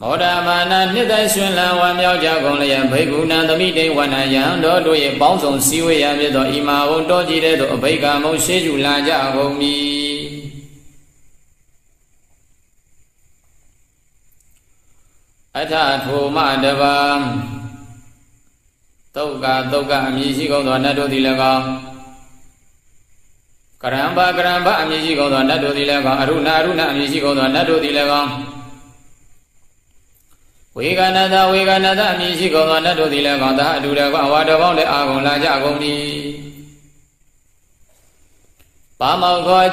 moda mana nit tai swin lan wan myaw jagung le yan phai guna tami dai wan nan yan do do yi paung song si we yan phit to i ma wong to ji de to abai ka mong shi ju lan ja gong mi Atha tho madaba Tauka tauka ami shi gong do nado dilagang Karamba karamba ami shi gong do nado dilagang Aruna aruna ami shi gong do nado dilagang Weganada weganada ami shi gong do nado dilagang Taha dulagang wadabang le agong laja gong ni Dewasa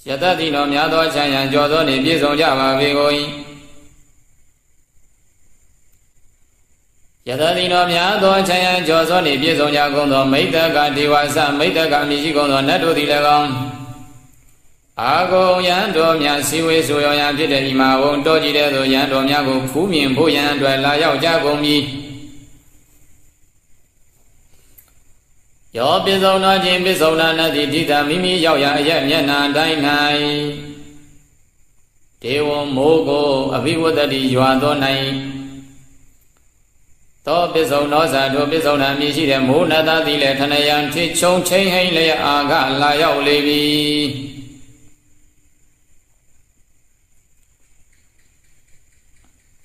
Siata di nomia doa yang jodoh di biso java begoi. Siata di nomia doa yang jodoh di biso jagung doa meita ganti wasa meita kami sikong doa nado di lelong. Aku yang doa yang siwe suyo yang tidak lima wong doa jide doa yang doa yang ku kumin bu yang doa layau jagung mi. Yo biso na jin biso na na di di da mi mi yao ya ya myan na dai nai Dewo mo go abiwatati ywa do nai To biso no sa do biso na mi shi de mo na ta ti le thana yang thi chong chain hain le a ga la yao le bi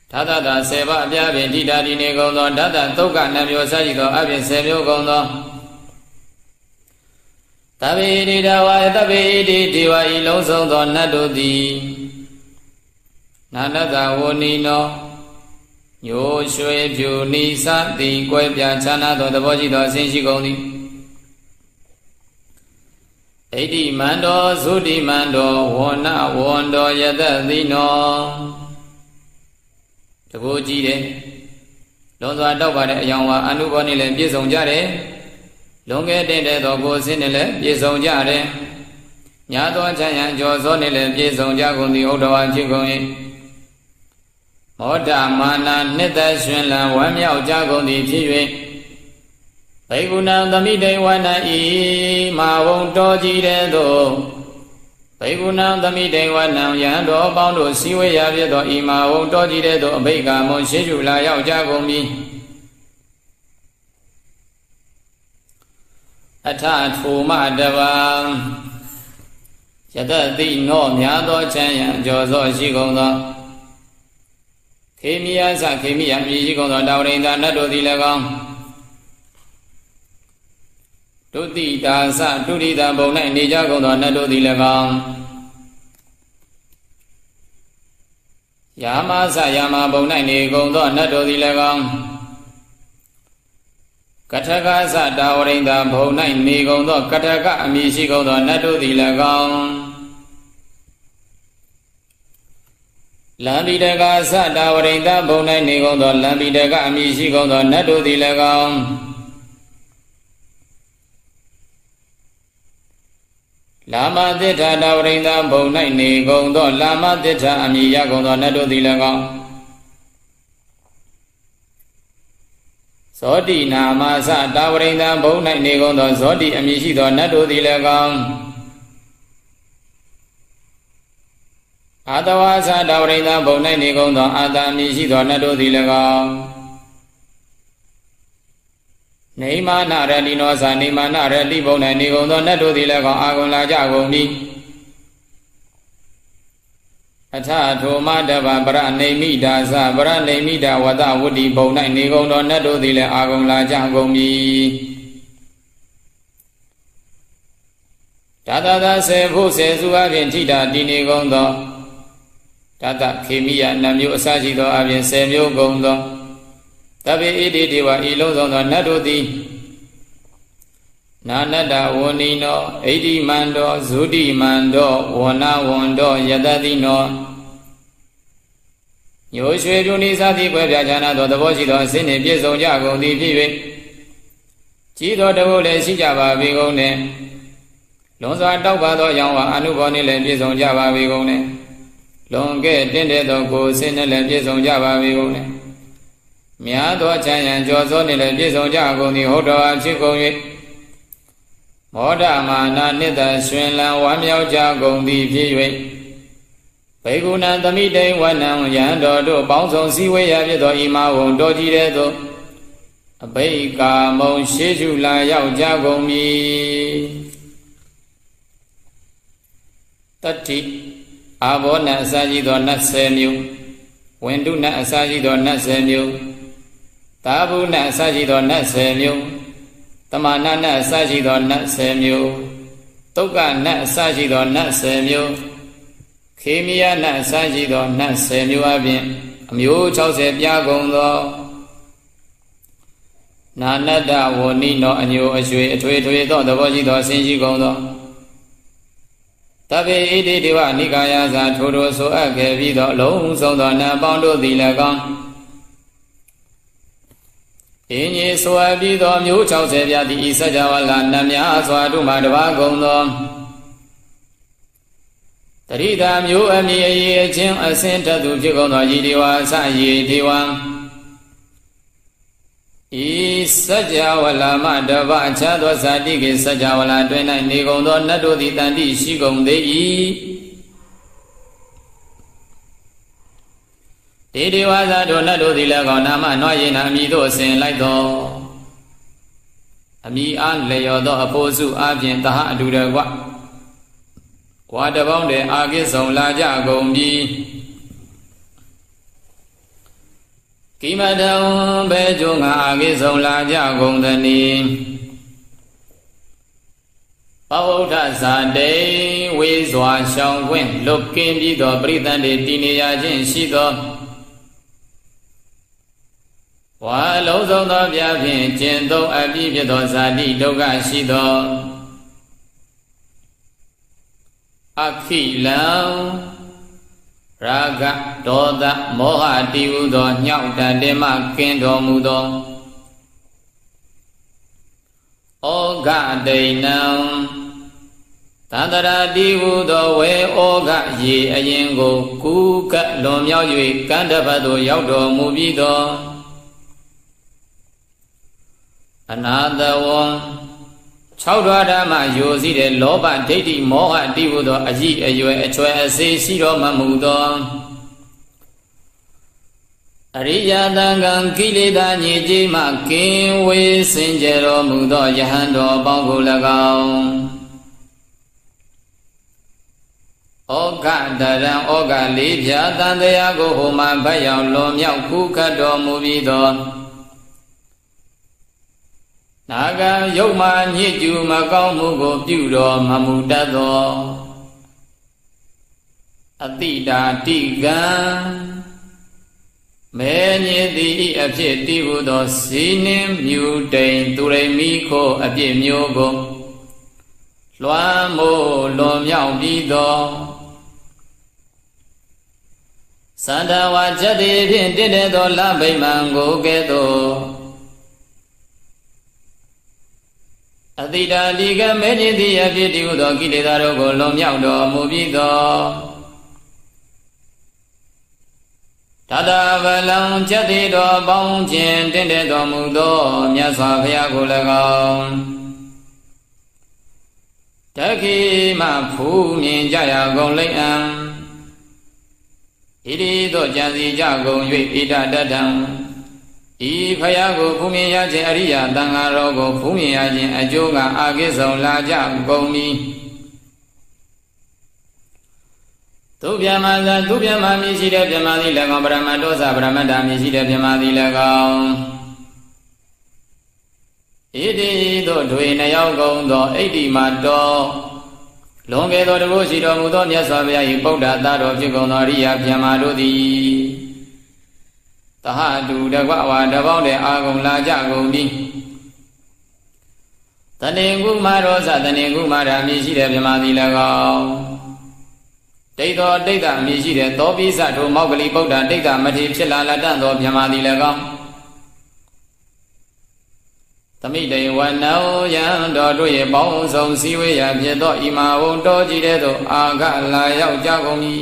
Tata ta se ba pya bin di da di ne gong do tata tok ka nan myo sa ji do a bin se myo gong do Tapi di dawai tapi di diwai langsung tuan nado di nada tawonino yo shui piu ni sa di kue pia chana tuan tapoji tuan sensi kong di Edi mando sudi mando wona wondo yata dino tapoji de langsung tau pada yang wa anu koni le pia song jare Longe dende dogo sinile pisong jare, nyato chayang joso nile pisong jagung di odoa chikongi, oda mana neta shenla wamyao jagung di chiwe, paikuna tamide wana i ma wong doji dendo, paikuna tamide wana yando bando siwe yabedo i ma wong doji dendo, beika mon shijula yao jagung mi. Atat fuma adabang, jata di no miado chayang joso shikong do, kemiya sa kemiya mi shikong do daurinda nado di lagong, tuti ta sa tuti ta bong nai ni jagong do nado di lagong, yama sa yama bong nai ni gong do nado di lagong. Kataka sa daurinda bau nai ni gong do kataka mi shi gong do nado di lagong. Lambi daga sa daurinda bau nai ni gong do lambi daga mi shi gong do nado di lagong. Lama tita daurinda bau nai ni gong do lama tita mi ya gong do nado di lagong. Sodi nama sa daurinda bau nai ni gong do sodi ami shi do nado di lagong. Atawa sa daurinda bau nai ni gong do ata ami shi do nado di lagong. Neima na rali no sa neima na rali bau nai ni gong do nado di lagong agong la jagong di. Atha thoma dava para neimida sa para neimida wata wuti bau nai ni gong do nado di le agong la jagong mi. Tata ta se phu se su a phin thi ta di ni gong do. Tata khemiya nan myo a sa chi do a phin se myo gong do. Tapi edi dewa i long song do nado di. Nanada wonino, edi mando, sudi mando, wona wondo, yadadi no. Yo shui juni sati kwe pya chana do tabo shi do sene pye song ja gong di piwe. Chi do tabo le shi ja ba vi gong ne. Long sa tau ba do yang wa anu bo ni le pye song ja ba vi gong ne. Long ke tende do ko sene le pye song ja ba vi gong ne. Mya do chayang joso ni le pye song ja gong di ho do a chi gong ye. Oda mana neta shenla wamyao jagong di piwe. Paikuna tamide wana yando do bangsong siwe yabedo ima wong doji dedo. Abeika mong sheju la yao jagong mi. Tati abona sajido natsenyu. Windu na asaji do na semyu, tabu na asaji do na semyu, tamana na asaji do na semyu, tuka na asaji do na semyu, kimia na asaji do na semyu abin, amyu chao se pia gong do. Nana da woni no anyu asui atui atui do da boji do senji gong do. Tapi ini dewa nikaya sa turu soak kebi do long song do na bandu di lekang. Ini soak bi do miu chao se bia di isa jawa lan nam ya soa du ma dwa gong do. Tadi da miu ami ye jing asen ta du ji gong do ji dewa sa ye dewa. Isa jawa lama dava cadwa sadi ke sajawa la dua nai ni gong do na do di tadi si gong de i. Di dewa sado na do di la gong nama no ye na mi do sen lai do. Ami an le yo do apo su a bien taha du de gua. Gua de bong de a ke song la ja gong bi. Kima daun bejo nga agi song la ja gong tani Pauta sa dei we zwa shang wen Lok kim di do pritan de tini ya jin shi do Wa lo zong do bia pin jen do abi bia do sa di do ka shi do Aki lang Raga doda moha diudo nyau dan dema kendo mudo Oga deinam Tantara diudo we oga ye ayenggo Kuka lom yau yui kandabado yau do mubido Anada wong Chaudwa dama yosi de loba deiti moha divudo aji ayue echwe ase shiro mamudo Ariya dangang kileda nyeji makin we senjero mudo yahando bangu lagao Oga darang oga libya tandaya gohoma bayao lom yao kukado mubido Naga yoma nyeju makau mugo pyuro mamudado Atida tiga Me nyedi i apje tibudo sine myu dein ture miko apje myogo Luamo lom yao bido Sanda wajade pindide do labai mango gedo Adida liga menjadi abdi diudo kiri daro golom yau do mubido. Tada belang jadi do bang jen tende do mudo miasa fia gulagam. Taki mafu minjaya goleng. Iri do jadi jago yui ida dadang. I fayago fumi yaje ariya dangarogo fumi yaje ajoga agesong laja gomi Tubyamasa tubyama misida byamadi lagong brahmadosa brahmada misida byamadi lagong Idi do dwe nayao gong do eidi mado Longge do dvosi do mudo nyasabya i bauda taro jikong do ariya byamado di Tahadu dagwa wa dabau de agong laja gong di Tanenggu marosa tanenggu mara misida bimadi lagao Deito deita misida topi satu maukali bauda deita mati psila ladan to bimadi lagao Tamidai wanao yang do doye bau song siwe ya bieto ima wong doji deto aga layau jagong di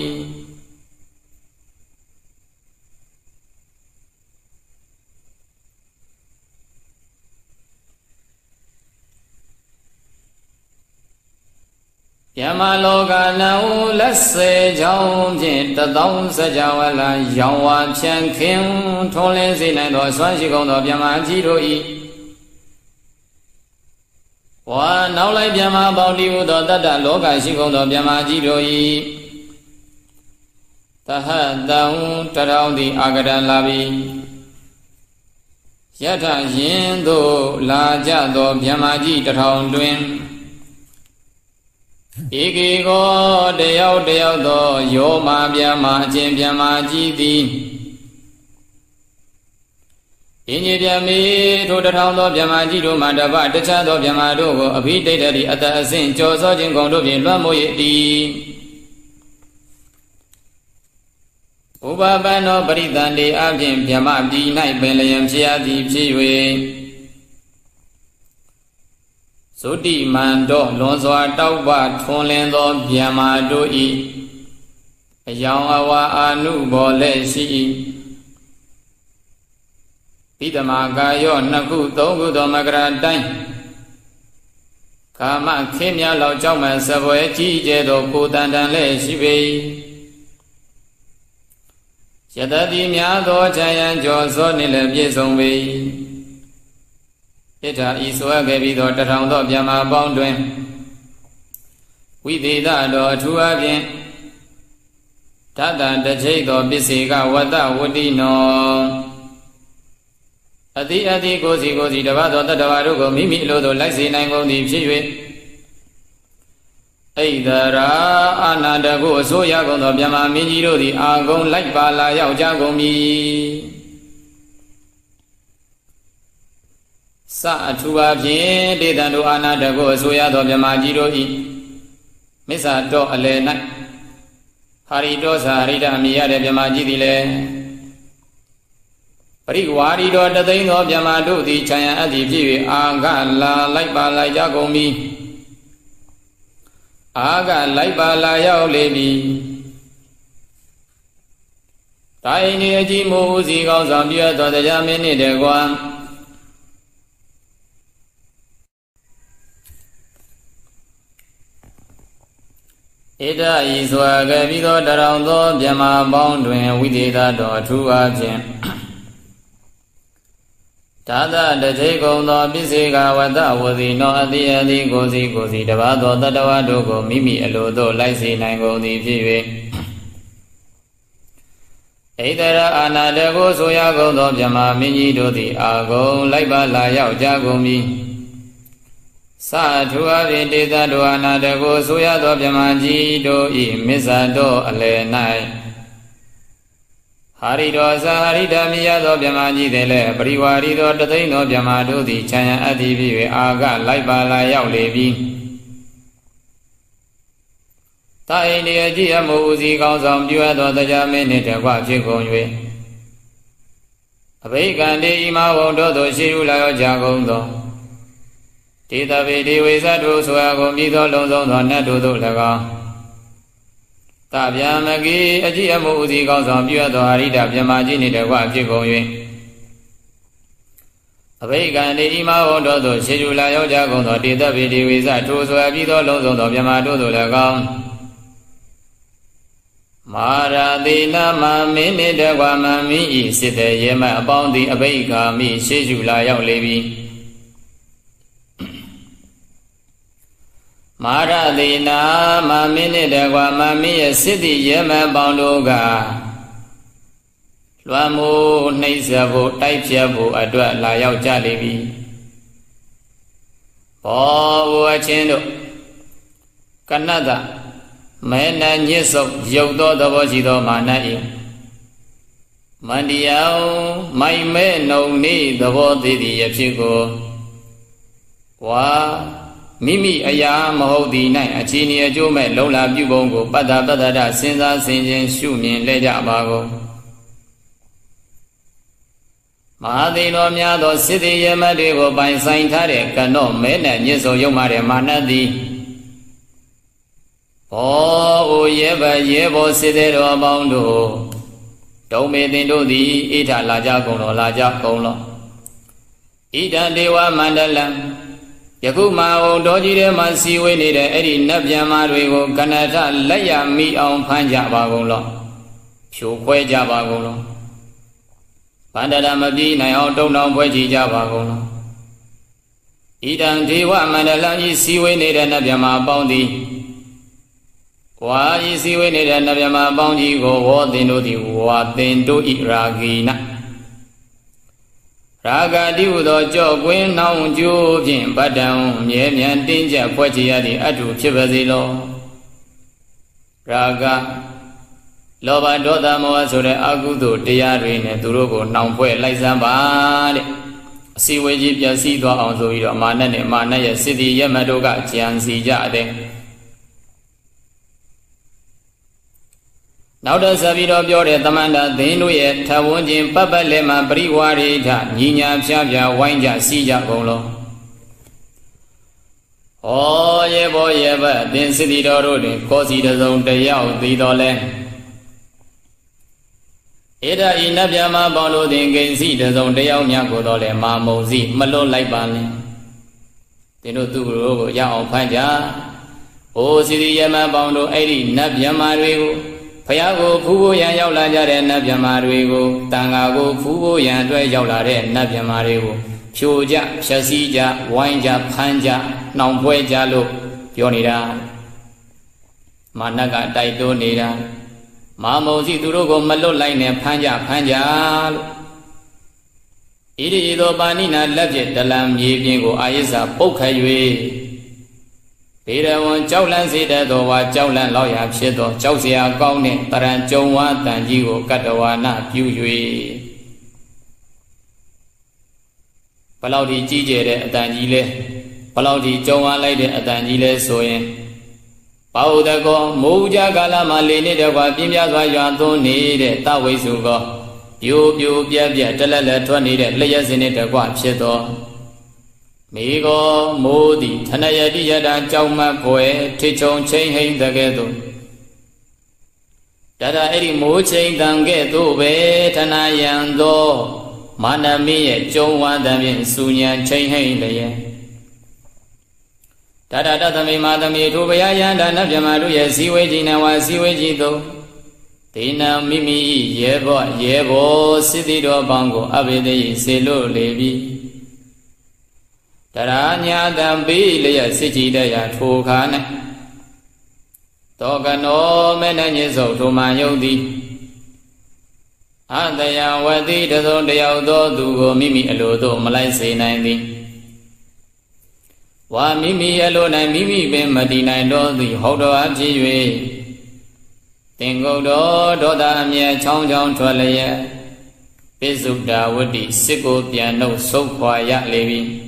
Yama loga nau lesse jau jin tadau sajawa la yawa pian king tole si nai do suan si gong do biama ji do i Wa nau lai biama bao liu do dada loga si gong do biama ji do i Tahan tahu terang di agaran labi. Yata yin do la jado biamaji terang duin. Iki go deyau deyau do yo ma biamaji biamaji di. Ini biami do terang do biamaji do madaba deca do biamado go abhi dey dari atas sin coso jengkong do biamlo moye di. Uba bano beritan di abjim biama abdi naik belayam siati siwe. Sudi mando lonso atau bat fonlendo biama doi. Yang awa anu boleh si. Pita magayon naku togu to magradai. Kama kimia lau cau masabo eci jedo kutan dan le siwe. Yata di miado jayan joso nile biesong wei. Yata isua kebido tatang to biama bong duen. Widita do chua bien. Tata dacei to bisika wata wudi no. Ati ati kosi kosi daba to tatawa ruko mimi lo to laksi naingkong di psiwe. Aidara ananda ko soya ko to biama minjiro di agong lak pala yau jagong mi. Sa chuwa phin detan do ananda ko soya to biama jiro i. Misa do ale nai. Hari do sa hari da miya de biama ji di le. Pariwari do tatain to biama do di chaya ati psiwe aga la lak pala jagong mi. Aga laiba layau lebi. Tai ni aji mu uzi kau sambiya to te jami ni de guan. Eda iswa gabi to darang to biama bong duen widita to chua pien. Tata dacei kong to bisika wata wudhi no ati ati kosi kosi daba to tatawa doko mimi alo to laisi naingkong di psiwe. Eitara anada ko soya kong to biama minji do ti agong laipa la yau jagong mi. Sa chua vindita do anada ko soya to biama ji do i misa do ale nai. Hari dosa hari damia do biamaji dele periwari do datain do biamado di caya adi biwe aga laiba layau lebi. Tai ni aji amu uzi kau sambiwa do tajame ni tegwa cikong yue. Abei kandi ima wondo do siru layo jagong do. Tita bedi wesa do soa gombi do longzong do na do do laga. Tabia magi aji amu uzi kau sambiwa to hari da biamaji ni tegwa cikong yue. Abei kandi ima wondo do siru layo jagong do. Tita bedi wesa do soa gombi do longzong do biamado do laga. Maradina mami ni tegwa mami i sita yema abang di abei kami siru layo lebi. Maradina mami ni tegwa mami ya siti yema banduga. Luamu naisabu taipsiabu adua layau jalibi. Pawu achendu. Kanada. Mena nyesok yaudo dabo jido manai. Mandiau maime nauni dabo didi yapsiko. Wa. Mimi ayam mau di naik acini aja main lola bubongku pada pada dah senja senjen sumin lejak bago. Mahadino miado sidi yemadego bain sain tarik kano mena nyeso yomare mana di. Oh yeba yebo sidi doa bandu. Tau medindo di ita laja kono laja kono. Ida dewa mandala. Yaku mau doji de masiwe ni de eri nabya marwego kanata laya mi aung panja bagolo, syukwe jabagolo, pandada mabdi na yau dong dong bweji jabagolo. Idang dewa mandala isiwe ni de nabya mabaundi, Wa isi wene dan nabiama bangji go wa tendo di wa tendo iragina. Raga diu do jogwin naung jubin badang miemian tinja kwacia di adu cibazilo. Raga loba doda moa sore agudo diarine durugo naung pue laizambale. Si wejib ya si doa onzo ido mana ne mana ya sidi ya madoga cian si jade. Nauda sabiro biore tamanda denu ye tawonjin papale ma priwari ja nyinya psya wainja sija gonglo. O ye bo ye ba den sidiro rode kosi de zong de yao tidole. Eda inabya ma bolo den gensi de zong de yao nyako dole ma mozi malo laibane. Teno turo yao panja. O sidi ye ma bolo eri nabya ma rego. Payago fubo yang yau laja re nabya marwego, tangago fubo yang dua yau lare nabya marwego, pioja, syasija, wanja, panja, nampoi jalo, pionira, mana ga taito nira, mamosi turugo malo laine panja panja, iri ido banina labje dalam yebingo ayesa pokaywe. Tidak wancau lan sida do wancau lan lau yap sido cau sia kau ne taran cau wa tan jigo kadawana piu yui. Palau di cije de tan jile, palau di cau wa lai de tan jile soen. Pau de ko muja gala malini de wa bimya wa yuan tu ni de ta wei su ko piu piu pia pia telele tuan ni de leya sini de wa sido. Miko modi tanaya di jadan cauma koe ticong ceng heng dagetu. Dada eri mo ceng dagetu be tanayang do mana miye cauma damien sunya ceng heng daye. Dada dada mi mada mi tu be ayang dana jamalu ye siwe jina wa siwe jito. Tina mimi yebo yebo sidi do bango abede selo lebi. Daranya dambi leya siji daya tukane. Toka no menanye sotu mayudi. Adaya wadi daso daya udo dugo mimi elodo malai senandi. Wa mimi elonai mimi bemadi nai dodi hodo abjiwe. Tenggo do doda mye chong chong twaleye. Pesukda wadi siko piano sokwa yak levi.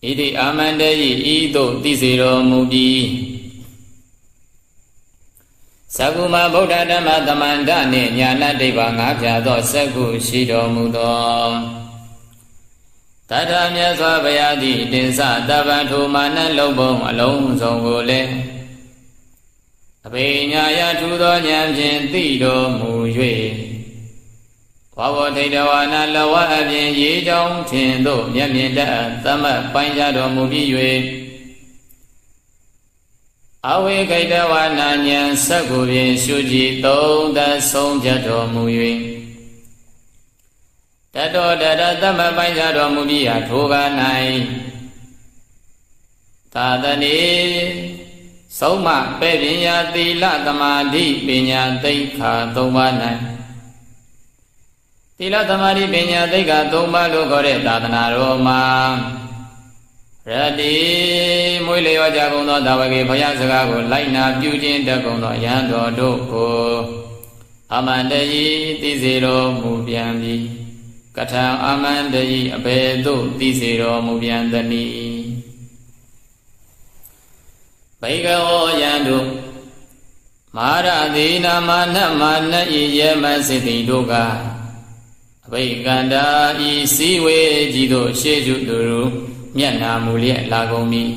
Idi amandayi ido tisiro mubi. Sakuma Buddha Dhamma Dhamanda ni nyana deva ngapya do saku shiro mudo. Tata myaswa bayadi dinsa tabantu manan lopong along songole. Ape nyaya tudo nyamjin tido muyue. Wawo teidawa na lawa abien ye jong tiendo nyamien da tama panja do mubi yue. Awe kaidawa na nyan saku bien shuji tong da songja do muyue. Tato dada tama panja do mubi ya toga nai. Tata ni soma pe binya tila tama di binya teika toga nai. Tila tamari binya tega tumba lu kore tatana roma. Rati muile waja kundo tawagi paya sakaku laina piujin takundo yanto doko. Amandayi tisiro mubiandi. Kata amandayi abedu tisiro mubiandani. Baika o yanto. Maradina mana mana iye masiti duka. Baikanda isi we jido sheju duru miana mulia lagomi.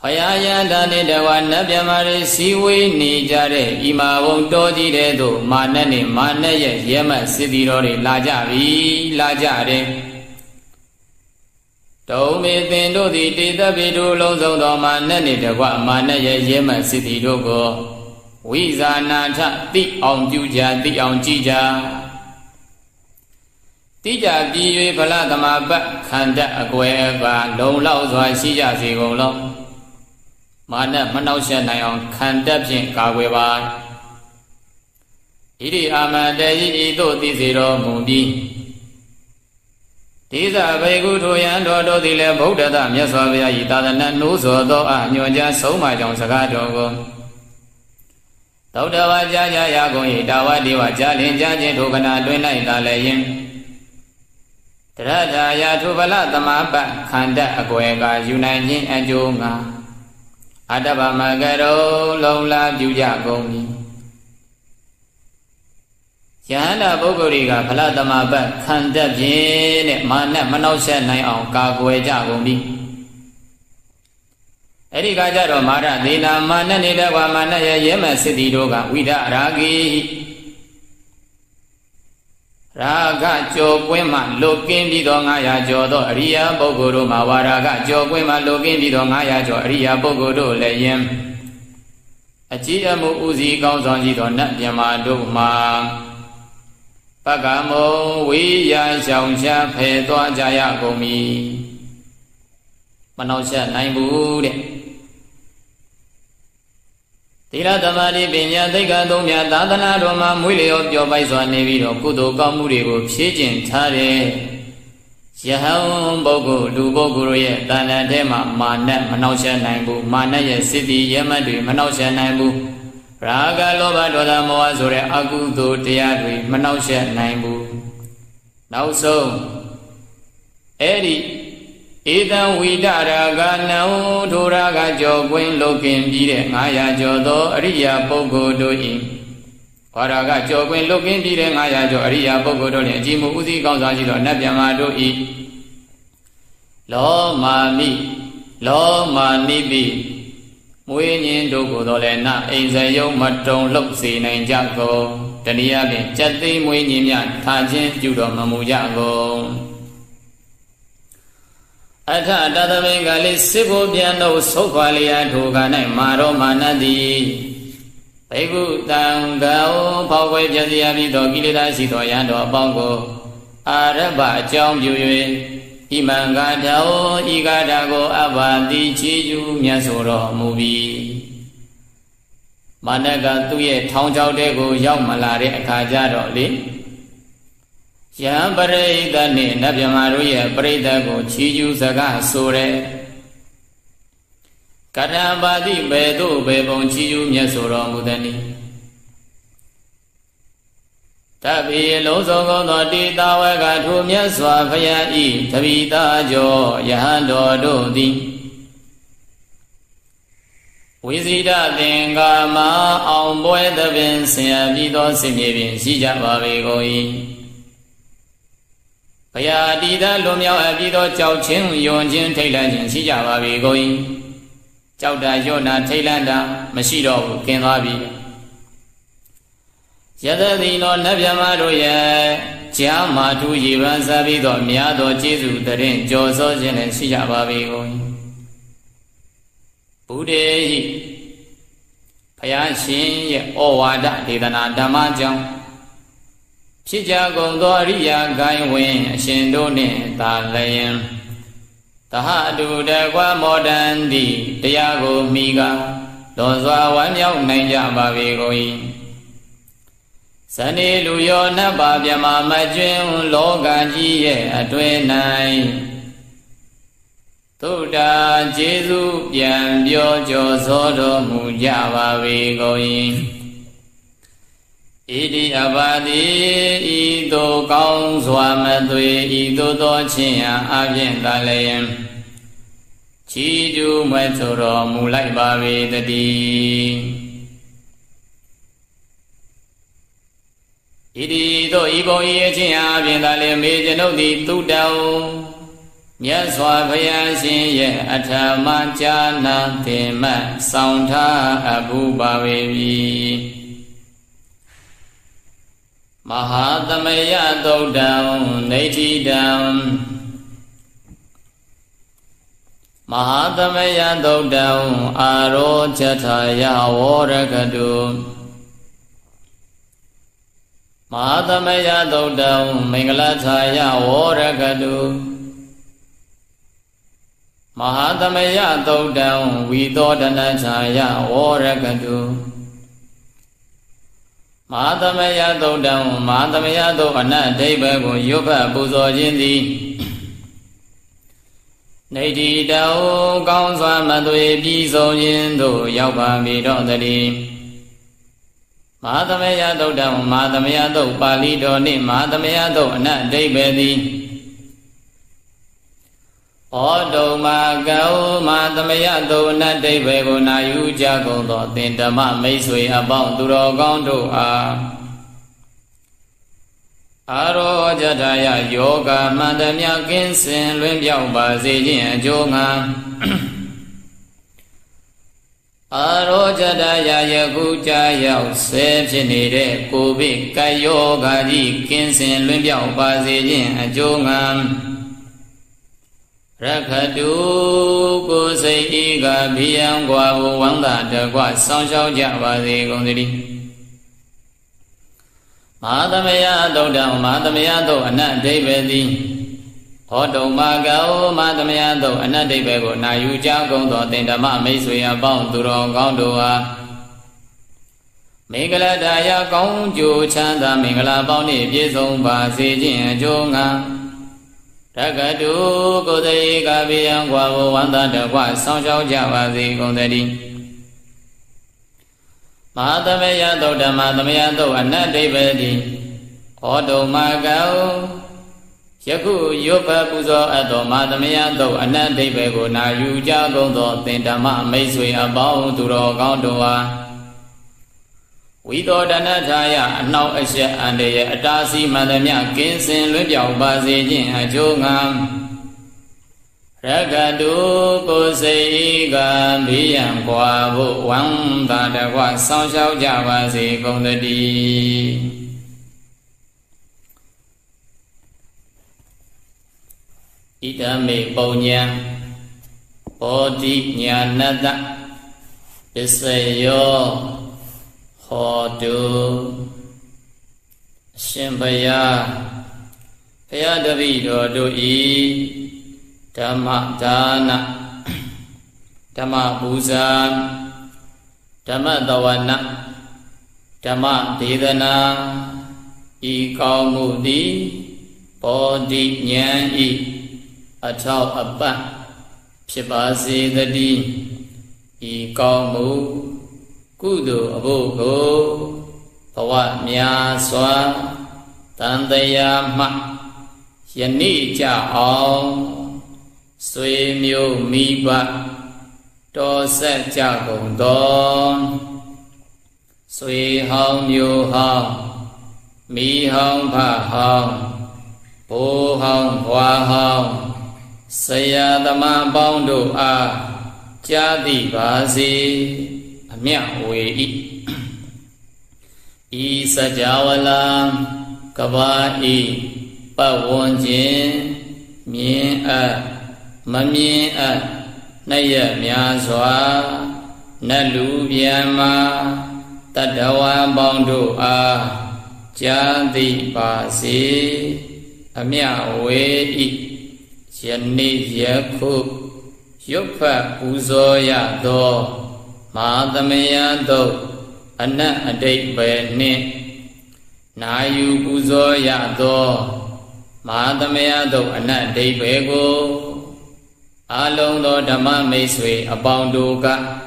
Payayanda ne dawa nabiamare siwe ni jare ima wong doji dedo mana ne mana ye yema sidirore lajari lajare. Tome tendo di tita bidu longzong do mana ne dawa mana ye yema sidiroko. Wizana cha ti ong juja ti ong jija. Tija biwe pala tama bak khanda akwe ba long lao zwa shija si gong long. mana manusia yang kandapin kawewa. Iri amadai itu tisiro mundi. Tisa begutu yang dodo tile bauda tam ya sabia ita dan nuso doa nyonya soma jong sakajongo. Tauda wajah jaya gong ita wadi wajah linjang jitu kana duina ita leyin. Terada ya tubala tamapa kanda goenga yunanyin anjonga. Adaba magaro lola juja gongi. Jana bogori ga phala tamaba khan tat phin ne mana manauset nai aung ka kwe ja gon bi ari ga ja ro mara dina mana ni da wa mana ya yema siddhi do ga wida ragi raga chou kwin ma lo kin bi do lima ratus chou do ariya bogoro ma wa raga chou kwin ma lo kin bi do lima ratus chou ariya bogoro le yin aji amu uzi kaung saung ji do nat myanma do ma Pagamo wiya xiaongsha phe tua jaya gomi Manausha nai bu de Tila tamari pinya taika tumya tatana roma mwile opyo paiswa neviro kuto kamuri ko pshijin chare Syaham boku du boku roye tana tema mana manausha nai bu Mana ye siddhi yamadui manausha nai bu Raga loba doda moa sore aku tu tiadui menausya naibu Nausong Eri Ita wida raga nau tu raga jokwin lokin dire ngaya jodo riya poko doin Waraga jokwin lokin dire ngaya jodo riya poko doin Jimu uzi kaunsa jido nabya madoi Lo mami Lo manibi Mui nyin duku dole na inza yu matong luksi na injako Taniya bin jati mui nyin yan tajin judo mamu jako Atha tata bengali siku biando sofa liya duka na maro manadi Peku tanggao pawwe jati abito gilita sito yando bongo Araba chong yuyue Iman gadao ikadago abadi ciju miasuro mubi Manaka tuye tongcau dego yau malare kajaro li Yang bereita ni nabiyamaruye bereitago ciju saka sore Karena abadi bedu bebong ciju miasuro mudani Tapi losong kono di tawa kadu miaswa fayai Tapi tajo yahando dodi Wisida tingga ma aumboe tabin Siya bito simibin sija babi koi Faya dita lumyao abito chao ching yon ching Thaila ching sija babi koi Chao da yona Thaila da masiro kenwa bi Yata dino nabya maro ye Chia matu jivan sabito Miyato jizu tarin Joso jene sijababi goi Budehi Paya shin ye Owada ditana damajang Pshija gongdo riya gai win Shindu ni talayin Tahadu dekwa modan di Tiyago miga Lozwa wamyaw nainjababi goi Sani luyo napa biama majun loga jiye atwe nai Tuda jesu biam bio josodo muja wawe goi Idi abadi ido kaung suamatwe ido dochia abien dalayan Chiju mwetsuro mulai bawe tadi Idi to ibo iye chia binda le mejeno di tudao Nyaswa faya shin ye atama jana tema saunta abu bawebi Mahatamaya todao neitidam Mahatamaya todao aro jataya warakadu Mahatamaya todao mingla jaya warakadu Mahatamaya Todang Vidodana Chaya Orakadu Mahatamaya Todang Mahatamaya Tokana Debago Yopa Buzo Jindi Nadi Dao Ganswa Madwe Bizo Jindu Yapa Vidodari Mahatamaya Todang Mahatamaya Topali Doni Mahatamaya Tokana Debadi Odo magao matamaya do na debe go na yu jago do tendama meisui abang duro gondo a Aro jadaya yoga matamya kinsen luen biao ba zejin jonga Aro jadaya yaku jayao sepchinire kubi ka yoga di kinsen luen biao ba zejin jonga Rakadu kusai iga biang gua uang tanda gua sang shao jawa di gong diri Matamaya Todang Matamaya Tokana Debadi Odo magao Matamaya Tokana Debego na yu jago to tendama meisui abang turong gong doa Mingala daya gong ju chanda mingala bao ni biesong ba si jin jonga Rakadu kodai kabiang kwa wo wanda da kwa sang shao jawa zi kong tadi Mahatamaya Todang Mahatamaya Tokana Debadi Odo magao Yaku yopa puzo ato Mahatamaya Tokana Debego na yu jago to tendama meisui abao turo gong doa Widodana Jaya Nau Asya Andaya Adasi Matamya Kinsen Luen Biao Ba Zejin Ajongam Rakadu Kusei Iga Biyang Kwa Bu Wang Tada Kwa Sang Shao Jawa Se Kong Tadi Idame Paunya Bodhi Nyanata Isayo Hodu Sembaya Paya Davido Doi Dhamma Dana Dhamma Pusa Dhamma Tawana Dhamma Tidana Ikao Mudi Bodhi Nyan I Atao Abba Pshipasi Dadi Ikao Mudi Kudu abu go Pawa mya swa Tantaya ma Yani cha ao Sui myo mi ba Do set cha gong don Sui hao myo hao Mi hao pa hao Po hao hua hao Saya dama bong do a Cha di ba si Amya wei I sajawala kabai pawonjin mien a mamien a naya mya swa nalu byama tadawa bong do a jati ba si amya wei yanni yakhu yopha puzoya do Mahatamaya Tokana Debadi Nayu Puzo Yato Mahatamaya Tokana Debego Along Do Dhamma Meisui Abang Doka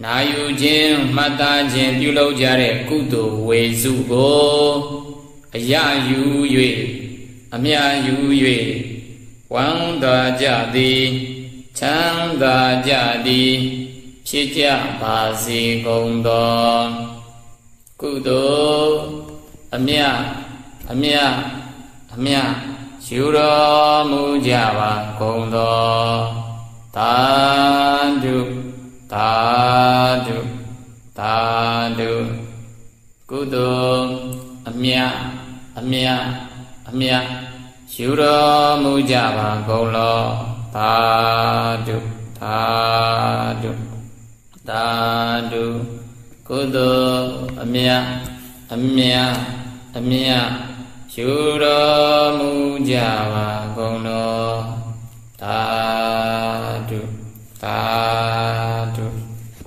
Nayu Jin Mata Jin Yulo Jare Kudu Wezu Go Aya Yu Yue Amya Yu Yue Wang Da Jadi Chang Da Jadi Sijia basi gondon Kudu Amya Amya Amya Syuro mujawa gondon Tadu Tadu Tadu Kudu Amya Amya Amya Syuro mujawa gondon Tadu Tadu Tadu Kudu Amya Amya Amya Syuro mujawa Gono Tadu Tadu,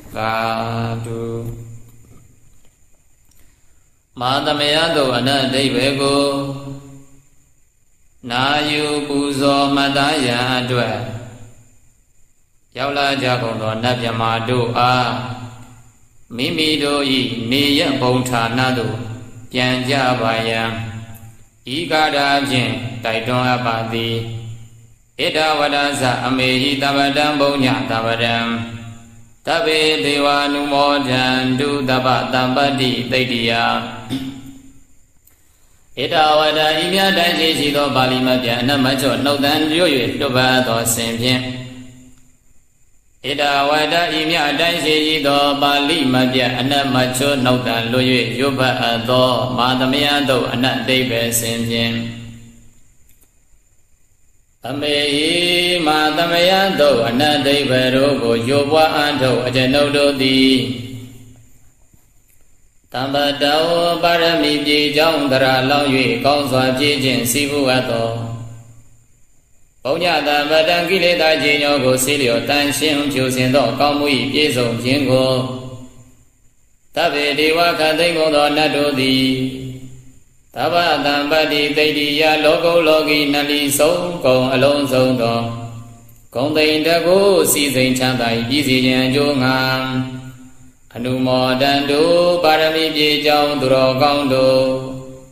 tadu. Madameyado wana deibego. Nayu puzo madaya adwa. Yaula jagondo nabya madu a. Mimido i niya bongta nadu. Pianja bayang. Ikada jin taidong abadi. Eda wadaza amehi tabadam bonya tabadam tabe dewa numodan du tabatambadi taidiya Eda wada imya daiji sido bali mabya namacho noutan ryoyue doba do senpyin Eda wada imya daiji sido bali mabya namacho noutan ryoyue yoba do madamya do anadeibe senpyin Amei matamayado anadai barogo yobwa ado ajanodo di Tambadao barami ji jongdara lao yue kongswa ji jin sivu ato Bonya tambadang kileta ji nyogo silio tan shing ju sindo kamui piesong jingo Tabe dewa kandeng kondo nado di Taba tambadi taidiya logo logi nali so kong alon so dong Kong tain dago si zain chantai isi jan jo ngam Anu mo dan do parami pye chong duro kong do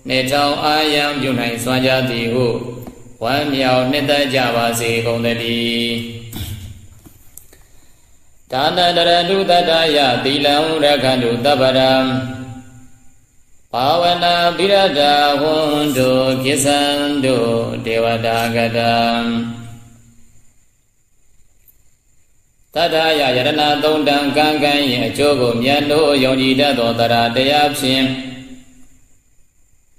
Ne chong ayam junai swan jati ho Wan miao neta java se kong tadi Tanda darandu tadaya tilang rakandu tabaram Pavana birada hundu kisandu devadagadam Tadaya yarana dondang kankanyi chogo myandu yonjida dondara deyapshin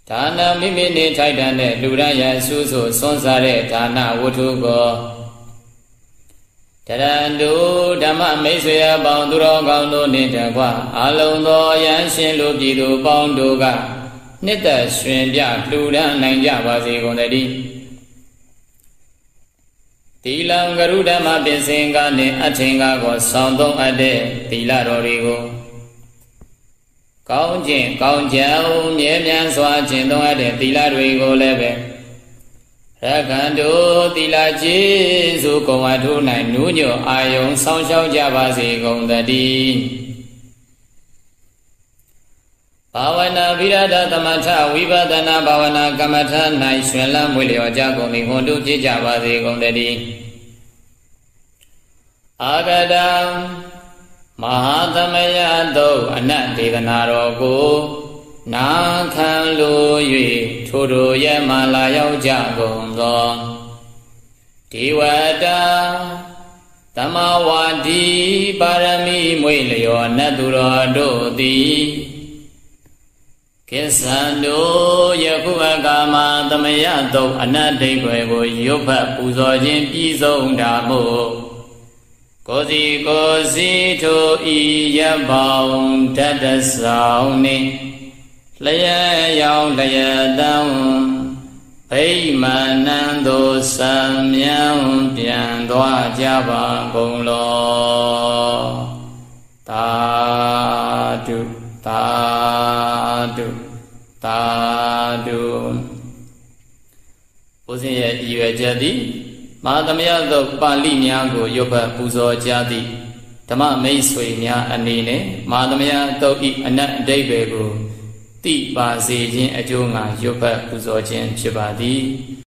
Tana mimini chaitane luraya susu sonsare tana wutuko Tarandu dhamma meiswaya bangduro gaundu nitakwa Alongdo yanshin lupidu bangduka Nita shrinpya kludan nangja vasi kondadi Tilam garudama pisenga ne achenga ko sangtong ade tila rorigo Kaunjin kaunjau myemyan swa chintong ade tila rorigo lebe Rakandu tila jesu kong adu nai nunyo ayong sang shao javasi kong tadi Bhavana virada tamatha vibadana bhavana kamatha nai shwela mulyo jakong ni hondu je javasi kong tadi Agadam mahatamaya do anadidana rogo Na kan lu yue turu ye mala yau jagong dong Diwada tamawadi parami muilyo nadura do di Kesando yakuwa kama tamaya do anadai kwebo yobha puzo jin pizong damo Kozi kozi to iya baung tadasao ne Laya yau laya daun Pei manan dosa miang piang doa java gong lo Tadu, tadu, tadu Pusing ya iwe jadi Matamaya do pali miang go yoba puso jadi Tama meiswe miang anine Matamaya do i anak daibe go Ti ba se jin a jo nga yoba puzo jin chibadi